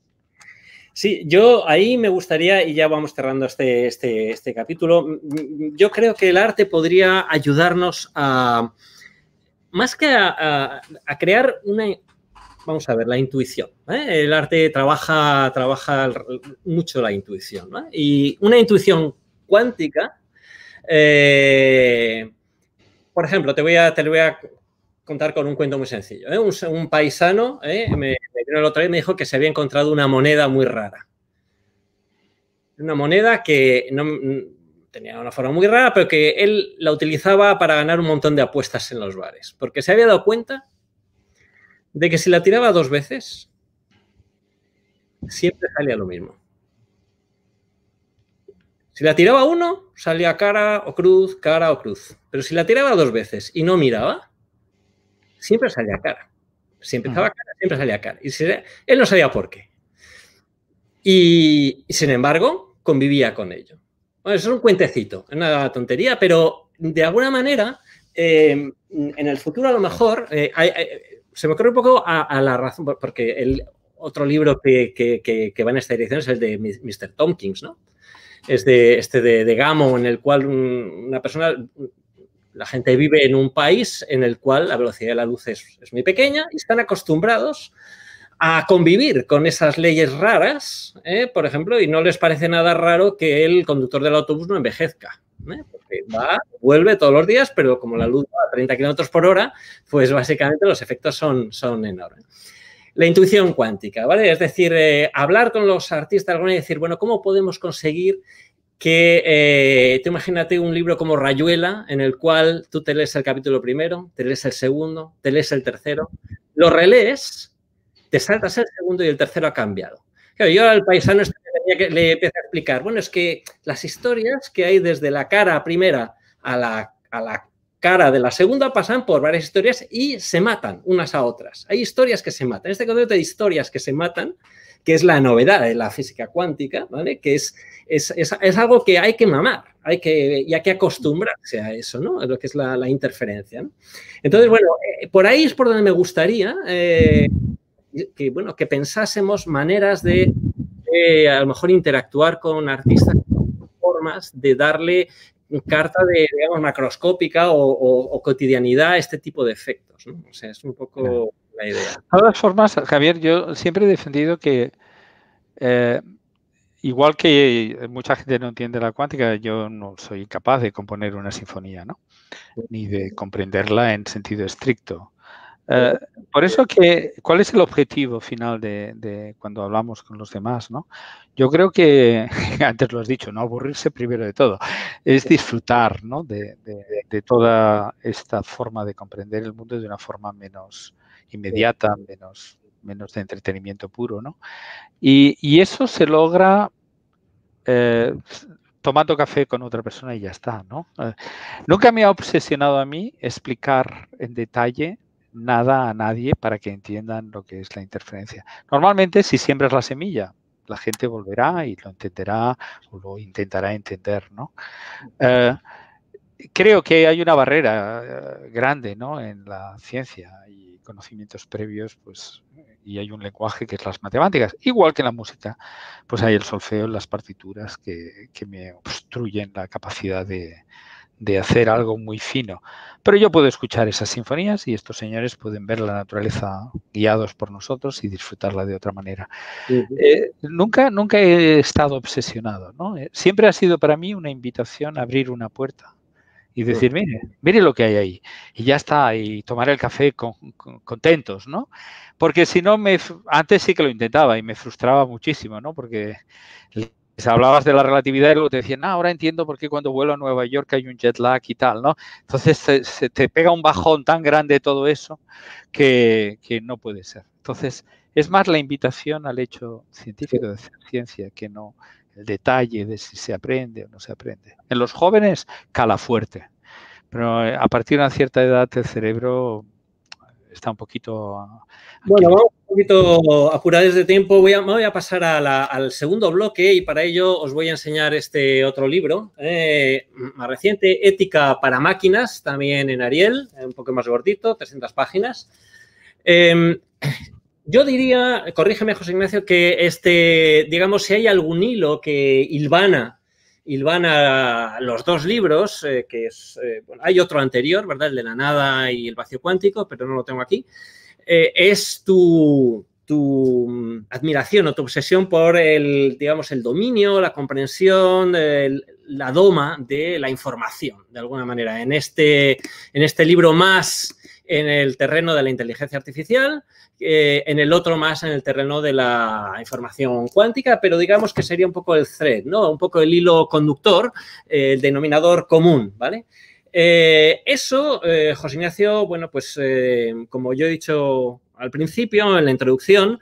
Sí, yo ahí me gustaría, y ya vamos cerrando este capítulo, yo creo que el arte podría ayudarnos a, más que a crear una... Vamos a ver, la intuición, ¿eh? El arte trabaja mucho la intuición, ¿no? Y una intuición cuántica, por ejemplo, te voy a contar con un cuento muy sencillo, ¿eh? Un paisano me vino el otro día y me dijo que se había encontrado una moneda muy rara. Una moneda que no, tenía una forma muy rara, pero que él la utilizaba para ganar un montón de apuestas en los bares, porque se había dado cuenta de que si la tiraba dos veces, siempre salía lo mismo. Si la tiraba uno, salía cara o cruz. Pero si la tiraba dos veces y no miraba, siempre salía cara. Si empezaba cara, siempre salía cara. Y él no sabía por qué. Y sin embargo, convivía con ello. Bueno, eso es un cuentecito, es una tontería, pero de alguna manera, en el futuro a lo mejor, se me ocurre un poco a la razón, porque el otro libro que va en esta dirección es el de Mr. Tompkins, ¿no? Es de, de Gamow, en el cual una persona, la gente vive en un país en el cual la velocidad de la luz es muy pequeña y están acostumbrados a convivir con esas leyes raras, por ejemplo, y no les parece nada raro que el conductor del autobús no envejezca, porque va, vuelve todos los días, pero como la luz va a 30 kilómetros por hora, pues básicamente los efectos son enormes. La intuición cuántica, ¿vale? Es decir, hablar con los artistas y decir, bueno, ¿cómo podemos conseguir que, tú imagínate un libro como Rayuela, en el cual tú te lees el capítulo primero, te lees el segundo, te lees el tercero, lo relees, te saltas el segundo y el tercero ha cambiado. Claro, yo al paisano le empecé a explicar, bueno, es que las historias que hay desde la cara primera a la cara de la segunda pasan por varias historias y se matan unas a otras. Hay historias que se matan. Este concepto de historias que se matan, que es la novedad de la física cuántica, ¿vale? Que es algo que hay que mamar, hay que acostumbrarse a eso, ¿no? Lo que es la interferencia, ¿no? Entonces, bueno, por ahí es por donde me gustaría que pensásemos maneras de, a lo mejor, interactuar con artistas, formas de darle carta de, digamos, macroscópica o cotidianidad a este tipo de efectos, ¿no? O sea, es un poco la idea. De todas formas, Javier, yo siempre he defendido que, igual que mucha gente no entiende la cuántica, yo no soy capaz de componer una sinfonía, ¿no? Ni de comprenderla en sentido estricto. Por eso que, ¿cuál es el objetivo final de cuando hablamos con los demás, ¿no? Yo creo que, antes lo has dicho, no aburrirse primero de todo, es disfrutar, ¿no? de toda esta forma de comprender el mundo de una forma menos inmediata, menos de entretenimiento puro, ¿no? Y eso se logra tomando café con otra persona y ya está, ¿no? Nunca me ha obsesionado a mí explicar en detalle nada a nadie para que entiendan lo que es la interferencia. Normalmente, si siembras la semilla, la gente volverá y lo entenderá o lo intentará entender, ¿no? Creo que hay una barrera grande, ¿no?, en la ciencia y conocimientos previos, pues, y hay un lenguaje que es las matemáticas. Igual que en la música, pues hay el solfeo, las partituras que me obstruyen la capacidad de hacer algo muy fino. Pero yo puedo escuchar esas sinfonías y estos señores pueden ver la naturaleza guiados por nosotros y disfrutarla de otra manera. Nunca he estado obsesionado, ¿no? Siempre ha sido para mí una invitación a abrir una puerta y decir, mire lo que hay ahí. Y ya está, y tomar el café contentos, ¿no? Porque si no, antes sí que lo intentaba y me frustraba muchísimo, ¿no? Porque hablabas de la relatividad y luego te decían, ahora entiendo por qué cuando vuelo a Nueva York hay un jet lag y tal, ¿no? Entonces se te pega un bajón tan grande todo eso que no puede ser. Entonces, es más la invitación al hecho científico de hacer ciencia que no el detalle de si se aprende o no se aprende. En los jóvenes cala fuerte, pero a partir de una cierta edad el cerebro está un poquito... Bueno, vamos un poquito apurados de tiempo. Me voy a pasar al segundo bloque y para ello os voy a enseñar este otro libro, más reciente, Ética para máquinas, también en Ariel, un poco más gordito, 300 páginas. Yo diría, corrígeme, José Ignacio, que digamos, si hay algún hilo que hilvana los dos libros, que es, bueno, hay otro anterior, ¿verdad? El de la nada y el vacío cuántico, pero no lo tengo aquí. Es tu admiración o tu obsesión por el dominio, la comprensión, la doma de la información, de alguna manera. En este libro más en el terreno de la inteligencia artificial, en el otro más en el terreno de la información cuántica, pero digamos que sería un poco el thread, ¿no? Un poco el hilo conductor, el denominador común, ¿vale? Eso, José Ignacio, bueno, pues como yo he dicho al principio, en la introducción,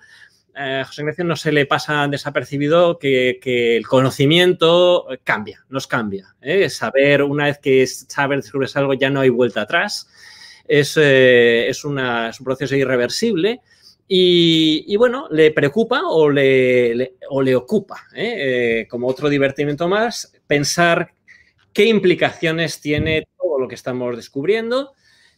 a José Ignacio no se le pasa desapercibido que el conocimiento cambia, nos cambia, ¿eh? Saber, una vez que sabes sobre algo, ya no hay vuelta atrás. es un proceso irreversible. Y bueno, le preocupa o le ocupa, como otro divertimento más, pensar qué implicaciones tiene todo lo que estamos descubriendo.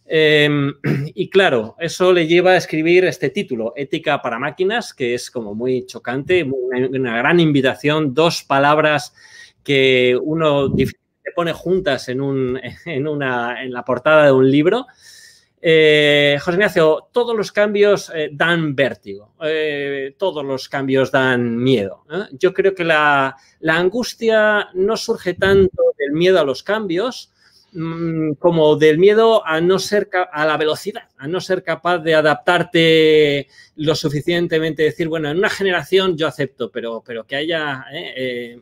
Y claro, eso le lleva a escribir este título, Ética para máquinas, que es como muy chocante, una gran invitación, dos palabras que uno difícilmente pone juntas en la portada de un libro. José Ignacio, todos los cambios dan vértigo, todos los cambios dan miedo, ¿eh? Yo creo que la angustia no surge tanto del miedo a los cambios como del miedo a no ser a la velocidad, a no ser capaz de adaptarte lo suficientemente, decir, bueno, en una generación yo acepto, pero que haya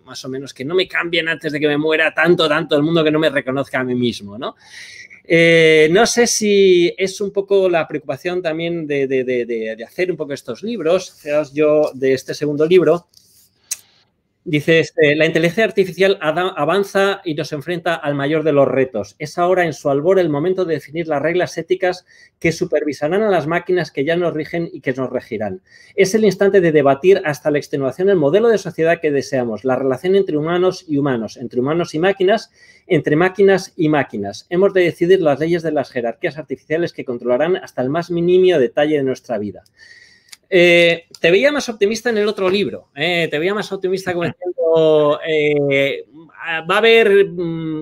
más o menos que no me cambien antes de que me muera tanto el mundo que no me reconozca a mí mismo, ¿no? No sé si es un poco la preocupación también de hacer un poco estos libros. Fijaos yo de este segundo libro. Dice, la inteligencia artificial avanza y nos enfrenta al mayor de los retos. Es ahora en su albor el momento de definir las reglas éticas que supervisarán a las máquinas que ya nos rigen y que nos regirán. Es el instante de debatir hasta la extenuación el modelo de sociedad que deseamos, la relación entre humanos y humanos, entre humanos y máquinas, entre máquinas y máquinas. Hemos de decidir las leyes de las jerarquías artificiales que controlarán hasta el más mínimo detalle de nuestra vida. Te veía más optimista en el otro libro, te veía más optimista como diciendo, va a haber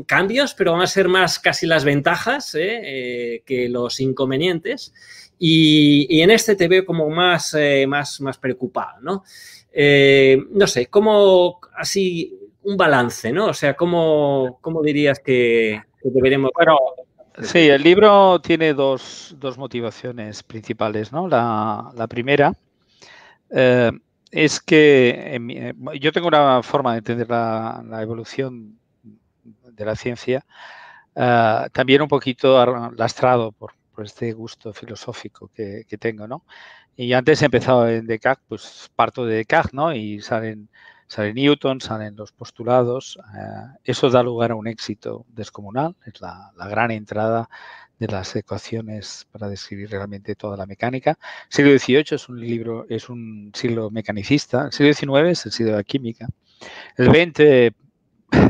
cambios, pero van a ser más casi las ventajas que los inconvenientes, y en este te veo como más preocupado, ¿no? No sé, ¿cómo así un balance, ¿no? O sea, ¿cómo dirías que deberemos... Bueno, sí, el libro tiene dos motivaciones principales, ¿no? La primera es que yo tengo una forma de entender la evolución de la ciencia, también un poquito lastrado por este gusto filosófico que tengo, ¿no? Y antes he empezado en Descartes, pues parto de Descartes, ¿no? Y sale Newton, salen los postulados, eso da lugar a un éxito descomunal, es la gran entrada de las ecuaciones para describir realmente toda la mecánica. El siglo XVIII es un siglo mecanicista, el siglo XIX es el siglo de la química, el XX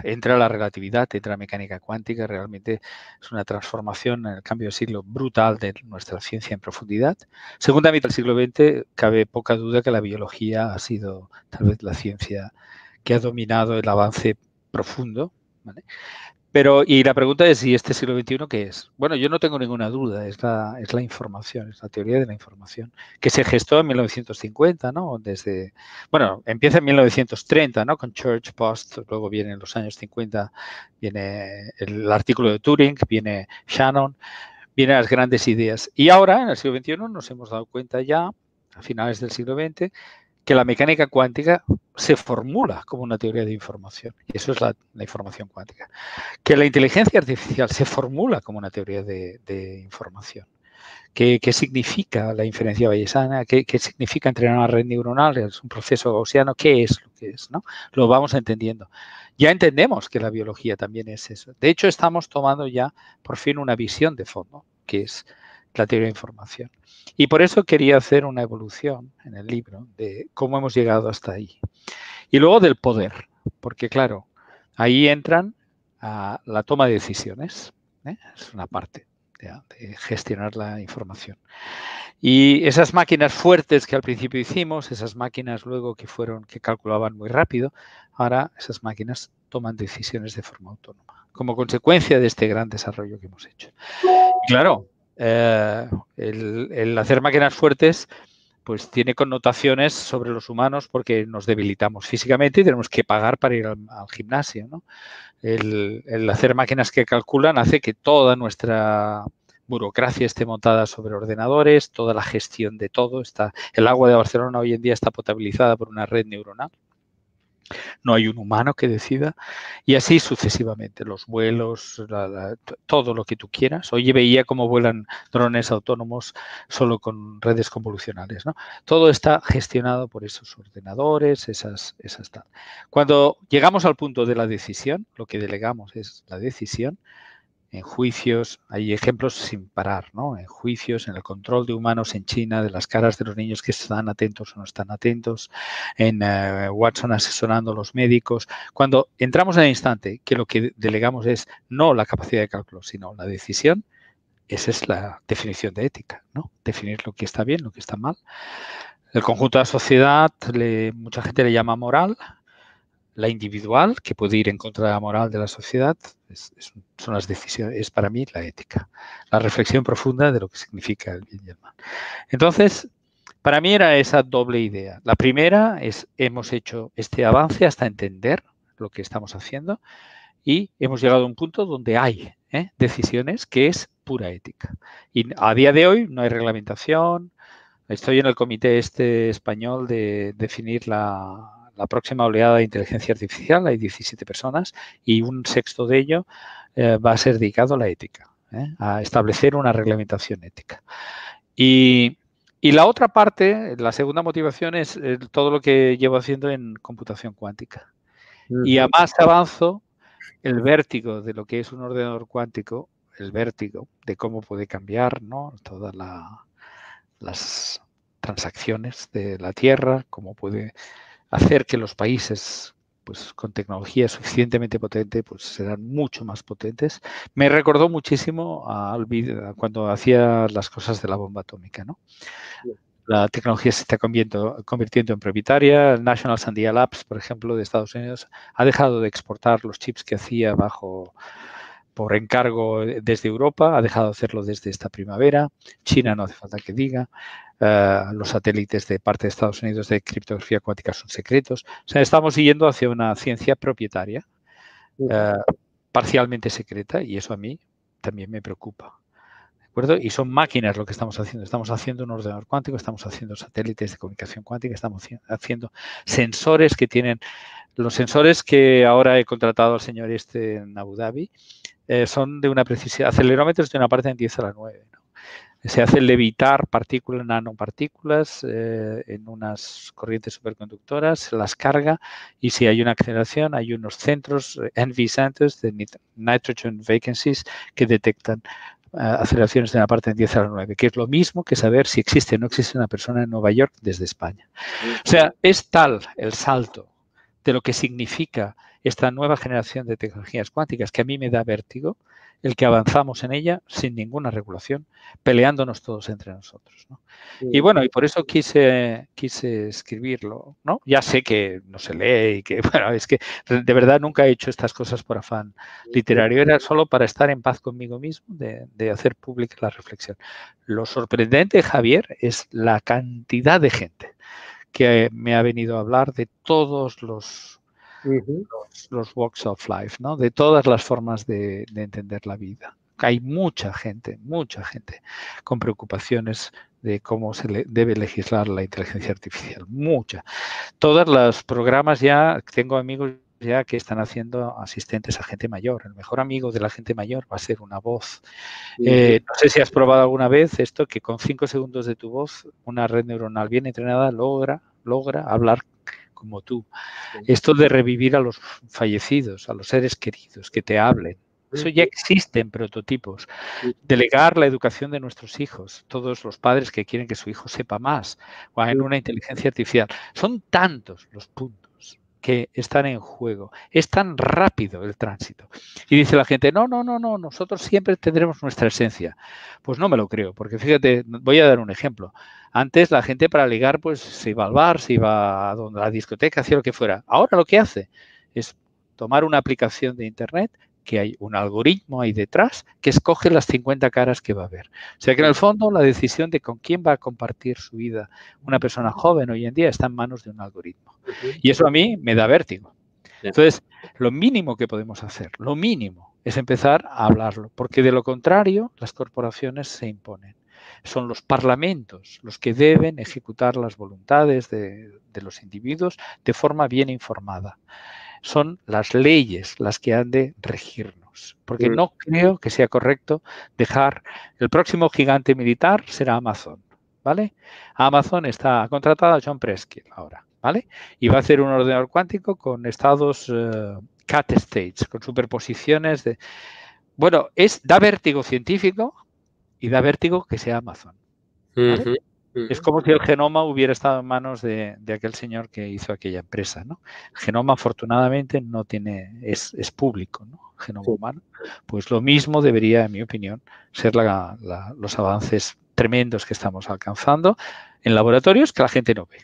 entra la relatividad, entra la mecánica cuántica, realmente es una transformación en el cambio de siglo brutal de nuestra ciencia en profundidad. Segunda mitad del siglo XX, cabe poca duda que la biología ha sido tal vez la ciencia que ha dominado el avance profundo, ¿vale? Pero, y la pregunta es, ¿y este siglo XXI qué es? Bueno, yo no tengo ninguna duda, es la información, es la teoría de la información, que se gestó en 1950, ¿no? Bueno, empieza en 1930, ¿no? Con Church, Post, luego vienen los años 50, viene el artículo de Turing, viene Shannon, vienen las grandes ideas. Y ahora, en el siglo XXI, nos hemos dado cuenta ya, a finales del siglo XX, que la mecánica cuántica se formula como una teoría de información. Y eso es la información cuántica. Que la inteligencia artificial se formula como una teoría de información. ¿Qué significa la inferencia bayesiana? ¿Qué significa entrenar una red neuronal? ¿Es un proceso gaussiano? ¿Qué es lo que es, no? Lo vamos entendiendo. Ya entendemos que la biología también es eso. De hecho, estamos tomando ya por fin una visión de fondo, que es la teoría de información. Y por eso quería hacer una evolución en el libro de cómo hemos llegado hasta ahí. Y luego del poder, porque claro, ahí entran a la toma de decisiones, ¿eh? Es una parte de gestionar la información. Y esas máquinas fuertes que al principio hicimos, esas máquinas luego que calculaban muy rápido, ahora esas máquinas toman decisiones de forma autónoma, como consecuencia de este gran desarrollo que hemos hecho. Y claro, el hacer máquinas fuertes pues tiene connotaciones sobre los humanos porque nos debilitamos físicamente y tenemos que pagar para ir al gimnasio, ¿no? El hacer máquinas que calculan hace que toda nuestra burocracia esté montada sobre ordenadores, toda la gestión de todo. El agua de Barcelona hoy en día está potabilizada por una red neuronal. No hay un humano que decida y así sucesivamente, los vuelos, todo lo que tú quieras. Hoy veía cómo vuelan drones autónomos solo con redes convolucionales, ¿no? Todo está gestionado por esos ordenadores, esas tal. Cuando llegamos al punto de la decisión, lo que delegamos es la decisión, en juicios, hay ejemplos sin parar, ¿no? En juicios, en el control de humanos en China, de las caras de los niños que están atentos o no están atentos, en Watson asesorando a los médicos. Cuando entramos en el instante, que lo que delegamos es no la capacidad de cálculo, sino la decisión, esa es la definición de ética, ¿no? Definir lo que está bien, lo que está mal. El conjunto de la sociedad, mucha gente le llama moral. La individual, que puede ir en contra de la moral de la sociedad, son las decisiones, es para mí la ética, la reflexión profunda de lo que significa el bien y el mal. Entonces, para mí era esa doble idea. La primera es, hemos hecho este avance hasta entender lo que estamos haciendo y hemos llegado a un punto donde hay decisiones que es pura ética. Y a día de hoy no hay reglamentación. Estoy en el comité este español de definir la próxima oleada de inteligencia artificial. Hay 17 personas y un sexto de ello va a ser dedicado a la ética, a establecer una reglamentación ética. Y la otra parte, la segunda motivación, es todo lo que llevo haciendo en computación cuántica. Y a más avanzo, el vértigo de lo que es un ordenador cuántico, el vértigo de cómo puede cambiar, ¿no?, todas las transacciones de la Tierra, cómo puede hacer que los países, pues, con tecnología suficientemente potente, pues serán mucho más potentes. Me recordó muchísimo a cuando hacía las cosas de la bomba atómica, ¿no? La tecnología se está convirtiendo en propietaria. El National Sandia Labs, por ejemplo, de Estados Unidos, ha dejado de exportar los chips que hacía por encargo desde Europa, ha dejado de hacerlo desde esta primavera. China, no hace falta que diga. Los satélites de parte de Estados Unidos de criptografía cuántica son secretos. O sea, estamos yendo hacia una ciencia propietaria, parcialmente secreta, y eso a mí también me preocupa. ¿De acuerdo? Y son máquinas lo que estamos haciendo. Estamos haciendo un ordenador cuántico, estamos haciendo satélites de comunicación cuántica, estamos haciendo sensores que tienen... Los sensores que ahora he contratado al señor este en Abu Dhabi son de una precisión, acelerómetros de una parte en 10⁹, ¿no? Se hacen levitar partículas, nanopartículas en unas corrientes superconductoras, se las carga y si hay una aceleración hay unos centros, NV centers, de nitrogen vacancies, que detectan aceleraciones de una parte en 10⁹, que es lo mismo que saber si existe o no existe una persona en Nueva York desde España. O sea, es tal el salto de lo que significa esta nueva generación de tecnologías cuánticas, que a mí me da vértigo el que avanzamos en ella sin ninguna regulación, peleándonos todos entre nosotros, ¿no? Sí. Y bueno, y por eso quise escribirlo, ¿no? Ya sé que no se lee y que, bueno, es que de verdad nunca he hecho estas cosas por afán literario. Era solo para estar en paz conmigo mismo, de hacer pública la reflexión. Lo sorprendente, Javier, es la cantidad de gente que me ha venido a hablar de todos los walks of life, ¿no? De todas las formas de entender la vida. Hay mucha gente con preocupaciones de cómo se debe legislar la inteligencia artificial. Mucha. Todos los programas ya, tengo amigos ya que están haciendo asistentes a gente mayor. El mejor amigo de la gente mayor va a ser una voz. No sé si has probado alguna vez esto, que con 5 segundos de tu voz, una red neuronal bien entrenada logra hablar como tú. Esto de revivir a los fallecidos, a los seres queridos, que te hablen. Eso ya existe en prototipos. Delegar la educación de nuestros hijos. Todos los padres que quieren que su hijo sepa más. O en una inteligencia artificial. Son tantos los puntos que están en juego. Es tan rápido el tránsito. Y dice la gente, no, nosotros siempre tendremos nuestra esencia. Pues no me lo creo, porque fíjate, voy a dar un ejemplo. Antes la gente para ligar, pues se iba al bar, se iba a la discoteca, hacía lo que fuera. Ahora lo que hace es tomar una aplicación de internet, que hay un algoritmo ahí detrás que escoge las 50 caras que va a haber. O sea que en el fondo la decisión de con quién va a compartir su vida una persona joven hoy en día está en manos de un algoritmo. Y eso a mí me da vértigo. Entonces, lo mínimo que podemos hacer, lo mínimo, es empezar a hablarlo, porque de lo contrario las corporaciones se imponen. Son los parlamentos los que deben ejecutar las voluntades de los individuos de forma bien informada. Son las leyes las que han de regirnos, porque no creo que sea correcto dejar... El próximo gigante militar será Amazon, ¿vale? Amazon está contratada a John Preskill ahora, ¿vale? Y va a hacer un ordenador cuántico con estados cat states, con superposiciones de... Bueno, da vértigo científico y da vértigo que sea Amazon. ¿Vale? Es como si el genoma hubiera estado en manos de aquel señor que hizo aquella empresa, ¿no? El genoma, afortunadamente, no tiene, es público, ¿no? El genoma humano. Pues lo mismo debería, en mi opinión, ser los avances tremendos que estamos alcanzando en laboratorios que la gente no ve.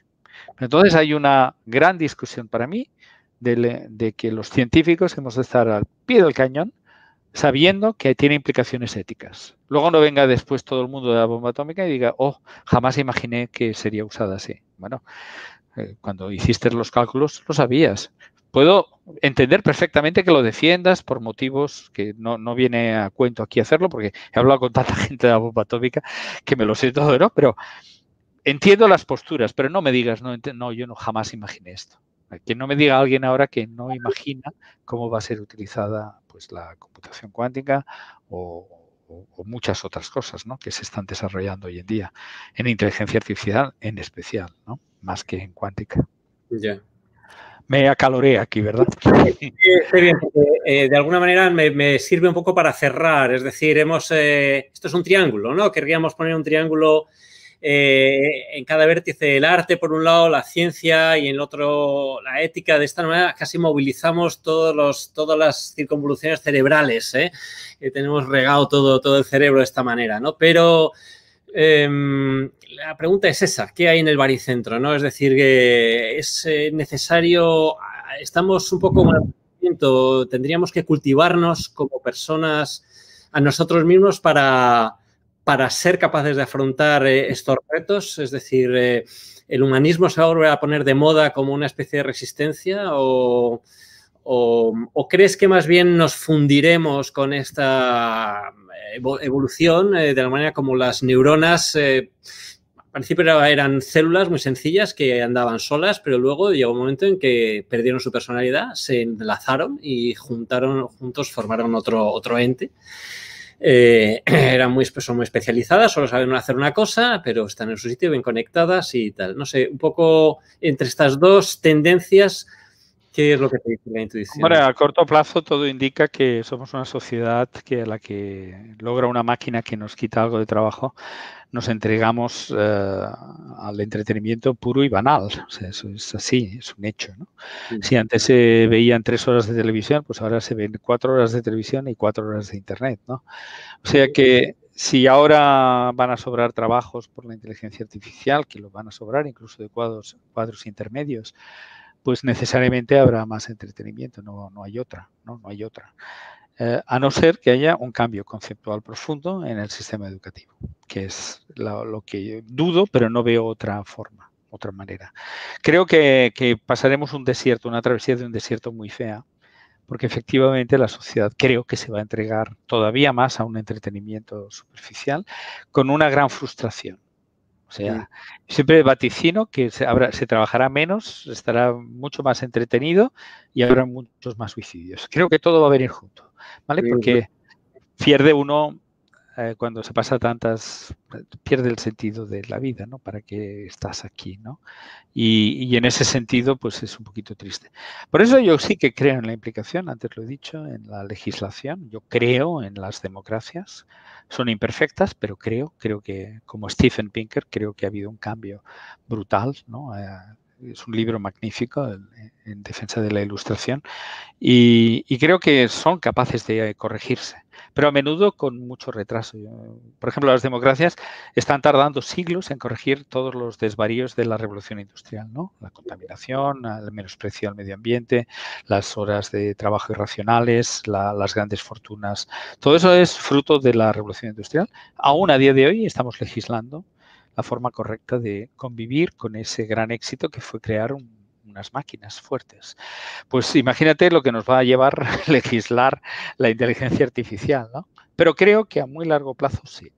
Entonces, hay una gran discusión para mí de que los científicos hemos de estar al pie del cañón sabiendo que tiene implicaciones éticas. Luego no venga después todo el mundo de la bomba atómica y diga, oh, jamás imaginé que sería usada así. Bueno, cuando hiciste los cálculos lo sabías. Puedo entender perfectamente que lo defiendas por motivos que no viene a cuento aquí hacerlo, porque he hablado con tanta gente de la bomba atómica que me lo sé todo, ¿no? Pero entiendo las posturas, pero no me digas, no, yo no jamás imaginé esto. Que no me diga alguien ahora que no imagina cómo va a ser utilizada pues la computación cuántica o muchas otras cosas, ¿no? Que se están desarrollando hoy en día, en inteligencia artificial en especial, ¿no? Más que en cuántica. Ya. Me acaloré aquí, ¿verdad? Sí, estoy bien, porque de alguna manera me sirve un poco para cerrar. Es decir, esto es un triángulo, ¿no? Querríamos poner un triángulo... en cada vértice el arte por un lado, la ciencia y en el otro la ética. De esta manera casi movilizamos todas las circunvoluciones cerebrales, ¿eh? Tenemos regado todo el cerebro de esta manera, ¿no? Pero la pregunta es esa, ¿qué hay en el baricentro, ¿no? Es decir, que es necesario, estamos un poco mal, tendríamos que cultivarnos como personas a nosotros mismos para ser capaces de afrontar estos retos, es decir, ¿el humanismo se va a volver a poner de moda como una especie de resistencia o crees que más bien nos fundiremos con esta evolución de la manera como las neuronas, al principio eran células muy sencillas que andaban solas, pero luego llegó un momento en que perdieron su personalidad, se enlazaron y juntos formaron otro ente? Son muy especializadas, solo saben hacer una cosa, pero están en su sitio bien conectadas y tal. No sé, un poco entre estas dos tendencias, ¿qué es lo que te dice la intuición? Bueno, a corto plazo todo indica que somos una sociedad que a la que logra una máquina que nos quita algo de trabajo, nos entregamos al entretenimiento puro y banal. O sea, eso es así, es un hecho, ¿no? Sí. Si antes se veían 3 horas de televisión, pues ahora se ven 4 horas de televisión y 4 horas de internet, ¿no? O sea que si ahora van a sobrar trabajos por la inteligencia artificial, que los van a sobrar incluso de cuadros intermedios, pues necesariamente habrá más entretenimiento, no hay otra, ¿no? No hay otra. A no ser que haya un cambio conceptual profundo en el sistema educativo, que es lo que dudo, pero no veo otra forma, otra manera. Creo que pasaremos un desierto, una travesía de un desierto muy fea, porque efectivamente la sociedad creo que se va a entregar todavía más a un entretenimiento superficial con una gran frustración. O sea, siempre vaticino que se trabajará menos, estará mucho más entretenido y habrá muchos más suicidios. Creo que todo va a venir junto, ¿vale? Porque pierde uno, cuando se pasa pierde el sentido de la vida, ¿no? ¿Para qué estás aquí, no? Y en ese sentido, pues es un poquito triste. Por eso yo sí que creo en la implicación, antes lo he dicho, en la legislación. Yo creo en las democracias. Son imperfectas, pero creo que, como Steven Pinker, creo que ha habido un cambio brutal, ¿no? Es un libro magnífico en defensa de la ilustración y creo que son capaces de corregirse, pero a menudo con mucho retraso. Por ejemplo, las democracias están tardando siglos en corregir todos los desvaríos de la revolución industrial, ¿no? La contaminación, el menosprecio al medio ambiente, las horas de trabajo irracionales, las grandes fortunas. Todo eso es fruto de la revolución industrial. Aún a día de hoy estamos legislando la forma correcta de convivir con ese gran éxito que fue crear unas máquinas fuertes. Pues imagínate lo que nos va a llevar a legislar la inteligencia artificial, ¿no? Pero creo que a muy largo plazo sí.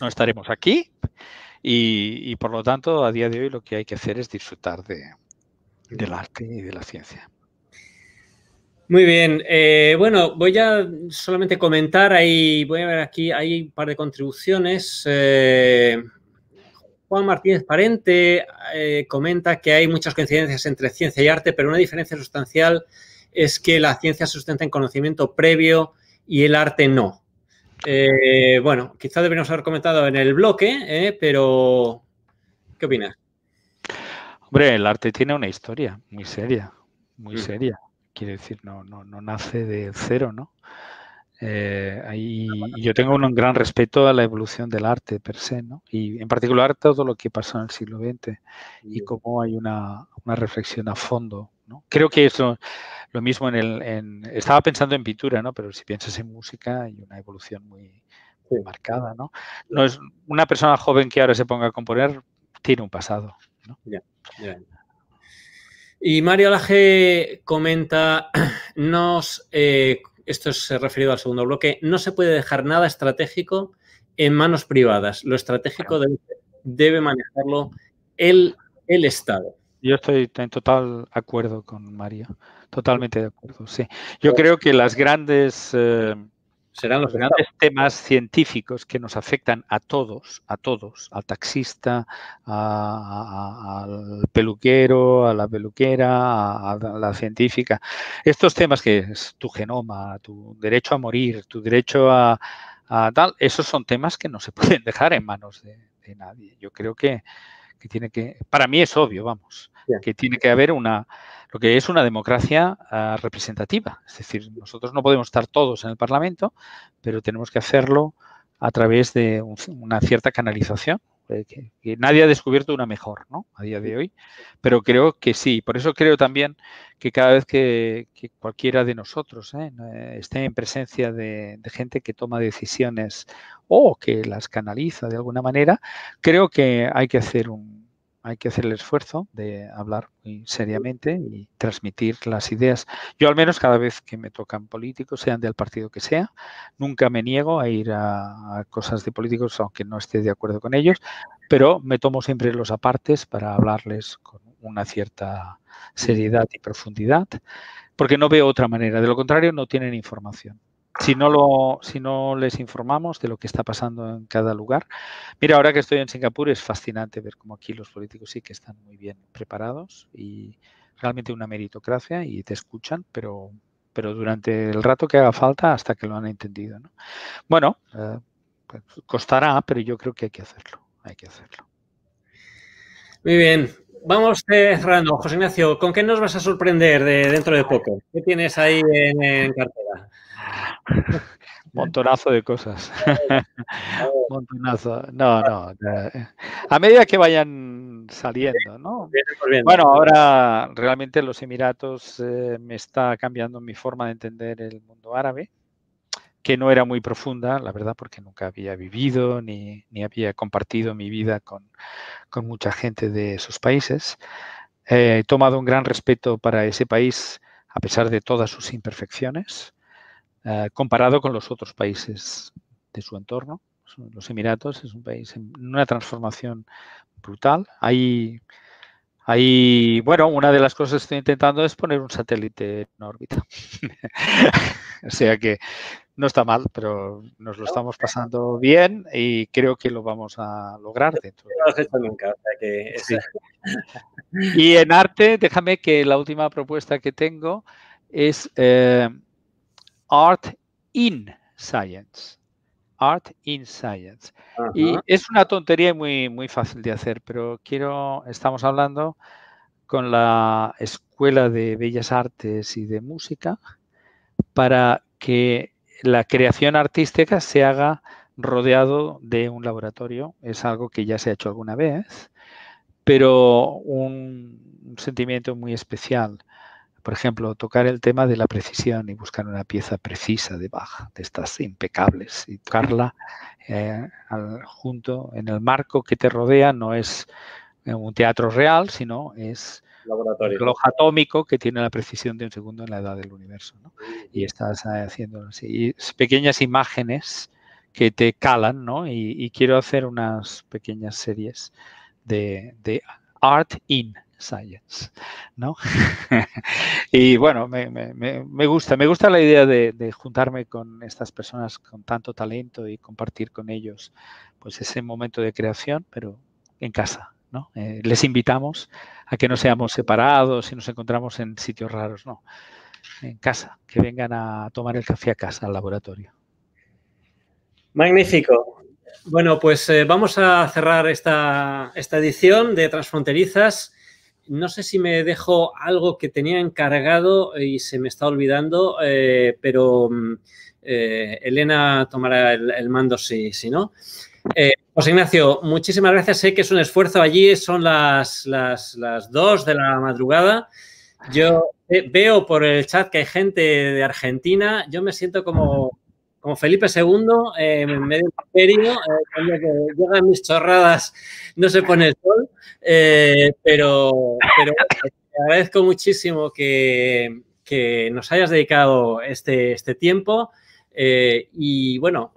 No estaremos aquí y por lo tanto a día de hoy lo que hay que hacer es disfrutar del arte y de la ciencia. Muy bien. Bueno, voy a solamente comentar, voy a ver aquí, hay un par de contribuciones. Juan Martínez Parente comenta que hay muchas coincidencias entre ciencia y arte, pero una diferencia sustancial es que la ciencia se sustenta en conocimiento previo y el arte no. Bueno, quizás deberíamos haber comentado en el bloque, pero ¿qué opinas? Hombre, el arte tiene una historia muy seria, muy seria. Quiere decir, no nace de cero, ¿no? Yo tengo un gran respeto a la evolución del arte per se, ¿no? Y en particular todo lo que pasó en el siglo XX y cómo hay una reflexión a fondo, ¿no? Creo que es lo mismo en estaba pensando en pintura, ¿no? Pero si piensas en música hay una evolución muy marcada, ¿no? No es una persona joven que ahora se ponga a componer, tiene un pasado, ¿no? Ya. Y Mario Laje comenta, esto es referido al segundo bloque, no se puede dejar nada estratégico en manos privadas. Lo estratégico debe manejarlo el Estado. Yo estoy en total acuerdo con Mario, totalmente de acuerdo, sí. Yo creo que las grandes... serán los grandes temas científicos que nos afectan a todos, al taxista, al peluquero, a la peluquera, a la científica. Estos temas que es tu genoma, tu derecho a morir, tu derecho a tal, esos son temas que no se pueden dejar en manos de nadie. Yo creo que tiene que, para mí es obvio, vamos, que tiene que haber lo que es una democracia representativa. Es decir, nosotros no podemos estar todos en el Parlamento, pero tenemos que hacerlo a través de una cierta canalización, que nadie ha descubierto una mejor, ¿no? A día de hoy, pero creo que sí. Por eso creo también que cada vez que cualquiera de nosotros esté en presencia de gente que toma decisiones o que las canaliza de alguna manera, creo que hay que hacer el esfuerzo de hablar muy seriamente y transmitir las ideas. Yo al menos cada vez que me tocan políticos, sean del partido que sea, nunca me niego a ir a cosas de políticos, aunque no esté de acuerdo con ellos, pero me tomo siempre los apartes para hablarles con una cierta seriedad y profundidad, porque no veo otra manera. De lo contrario, no tienen información. Si no les informamos de lo que está pasando en cada lugar. Mira, ahora que estoy en Singapur es fascinante ver cómo aquí los políticos sí que están muy bien preparados y realmente una meritocracia y te escuchan, pero durante el rato que haga falta hasta que lo han entendido, ¿no? Bueno, pues costará, pero yo creo que hay que hacerlo, Muy bien. Vamos cerrando. José Ignacio, ¿con qué nos vas a sorprender dentro de poco? ¿Qué tienes ahí en cartera? Montonazo de cosas. Montonazo. No. A medida que vayan saliendo, ¿no? Bueno, ahora realmente los Emiratos me está cambiando mi forma de entender el mundo árabe, que no era muy profunda, la verdad, porque nunca había vivido ni había compartido mi vida con mucha gente de esos países. He tomado un gran respeto para ese país, a pesar de todas sus imperfecciones, comparado con los otros países de su entorno. Los Emiratos es un país en una transformación brutal. Bueno, una de las cosas que estoy intentando es poner un satélite en órbita. O sea que no está mal, pero nos lo estamos pasando bien y creo que lo vamos a lograr dentro. No lo has hecho nunca, o sea que... Sí. Y en arte, déjame que la última propuesta que tengo es Art in Science. Art in Science. Ajá. Y es una tontería muy, muy fácil de hacer, pero estamos hablando con la Escuela de Bellas Artes y de Música para que la creación artística se haga rodeado de un laboratorio. Es algo que ya se ha hecho alguna vez, pero un sentimiento muy especial. Por ejemplo, tocar el tema de la precisión y buscar una pieza precisa de Bach, de estas impecables, y tocarla junto en el marco que te rodea. No es un teatro real, sino es un reloj atómico que tiene la precisión de un segundo en la edad del universo, ¿no? Y estás haciendo así, pequeñas imágenes que te calan, ¿no? Y quiero hacer unas pequeñas series de Art in Science, ¿no? Y bueno, me gusta la idea de juntarme con estas personas con tanto talento y compartir con ellos pues ese momento de creación, pero en casa, ¿no? Les invitamos a que no seamos separados y nos encontramos en sitios raros, no. en casa, que vengan a tomar el café a casa, al laboratorio. Magnífico. Bueno, pues vamos a cerrar esta edición de Transfronterizas. No sé si me dejo algo que tenía encargado y se me está olvidando, pero Elena tomará el mando si no. José Ignacio, muchísimas gracias. Sé que es un esfuerzo allí, son las 2 de la madrugada. Yo veo por el chat que hay gente de Argentina. Yo me siento como Felipe II, en medio imperio, cuando llegan mis chorradas no se pone el sol, pero te agradezco muchísimo que nos hayas dedicado este tiempo y, bueno,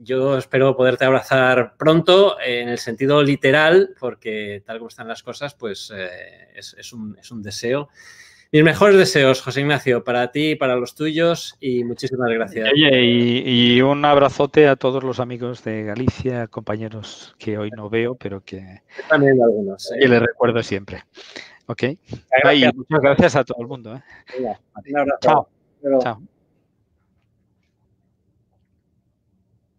yo espero poderte abrazar pronto en el sentido literal, porque tal como están las cosas, pues es un deseo. Mis mejores deseos, José Ignacio, para ti, para los tuyos, y muchísimas gracias. Oye, y un abrazote a todos los amigos de Galicia, compañeros que hoy no veo, pero que también algunos, y les recuerdo siempre. Ok. Muchas gracias a todo el mundo. Un abrazo. Chao. Chao.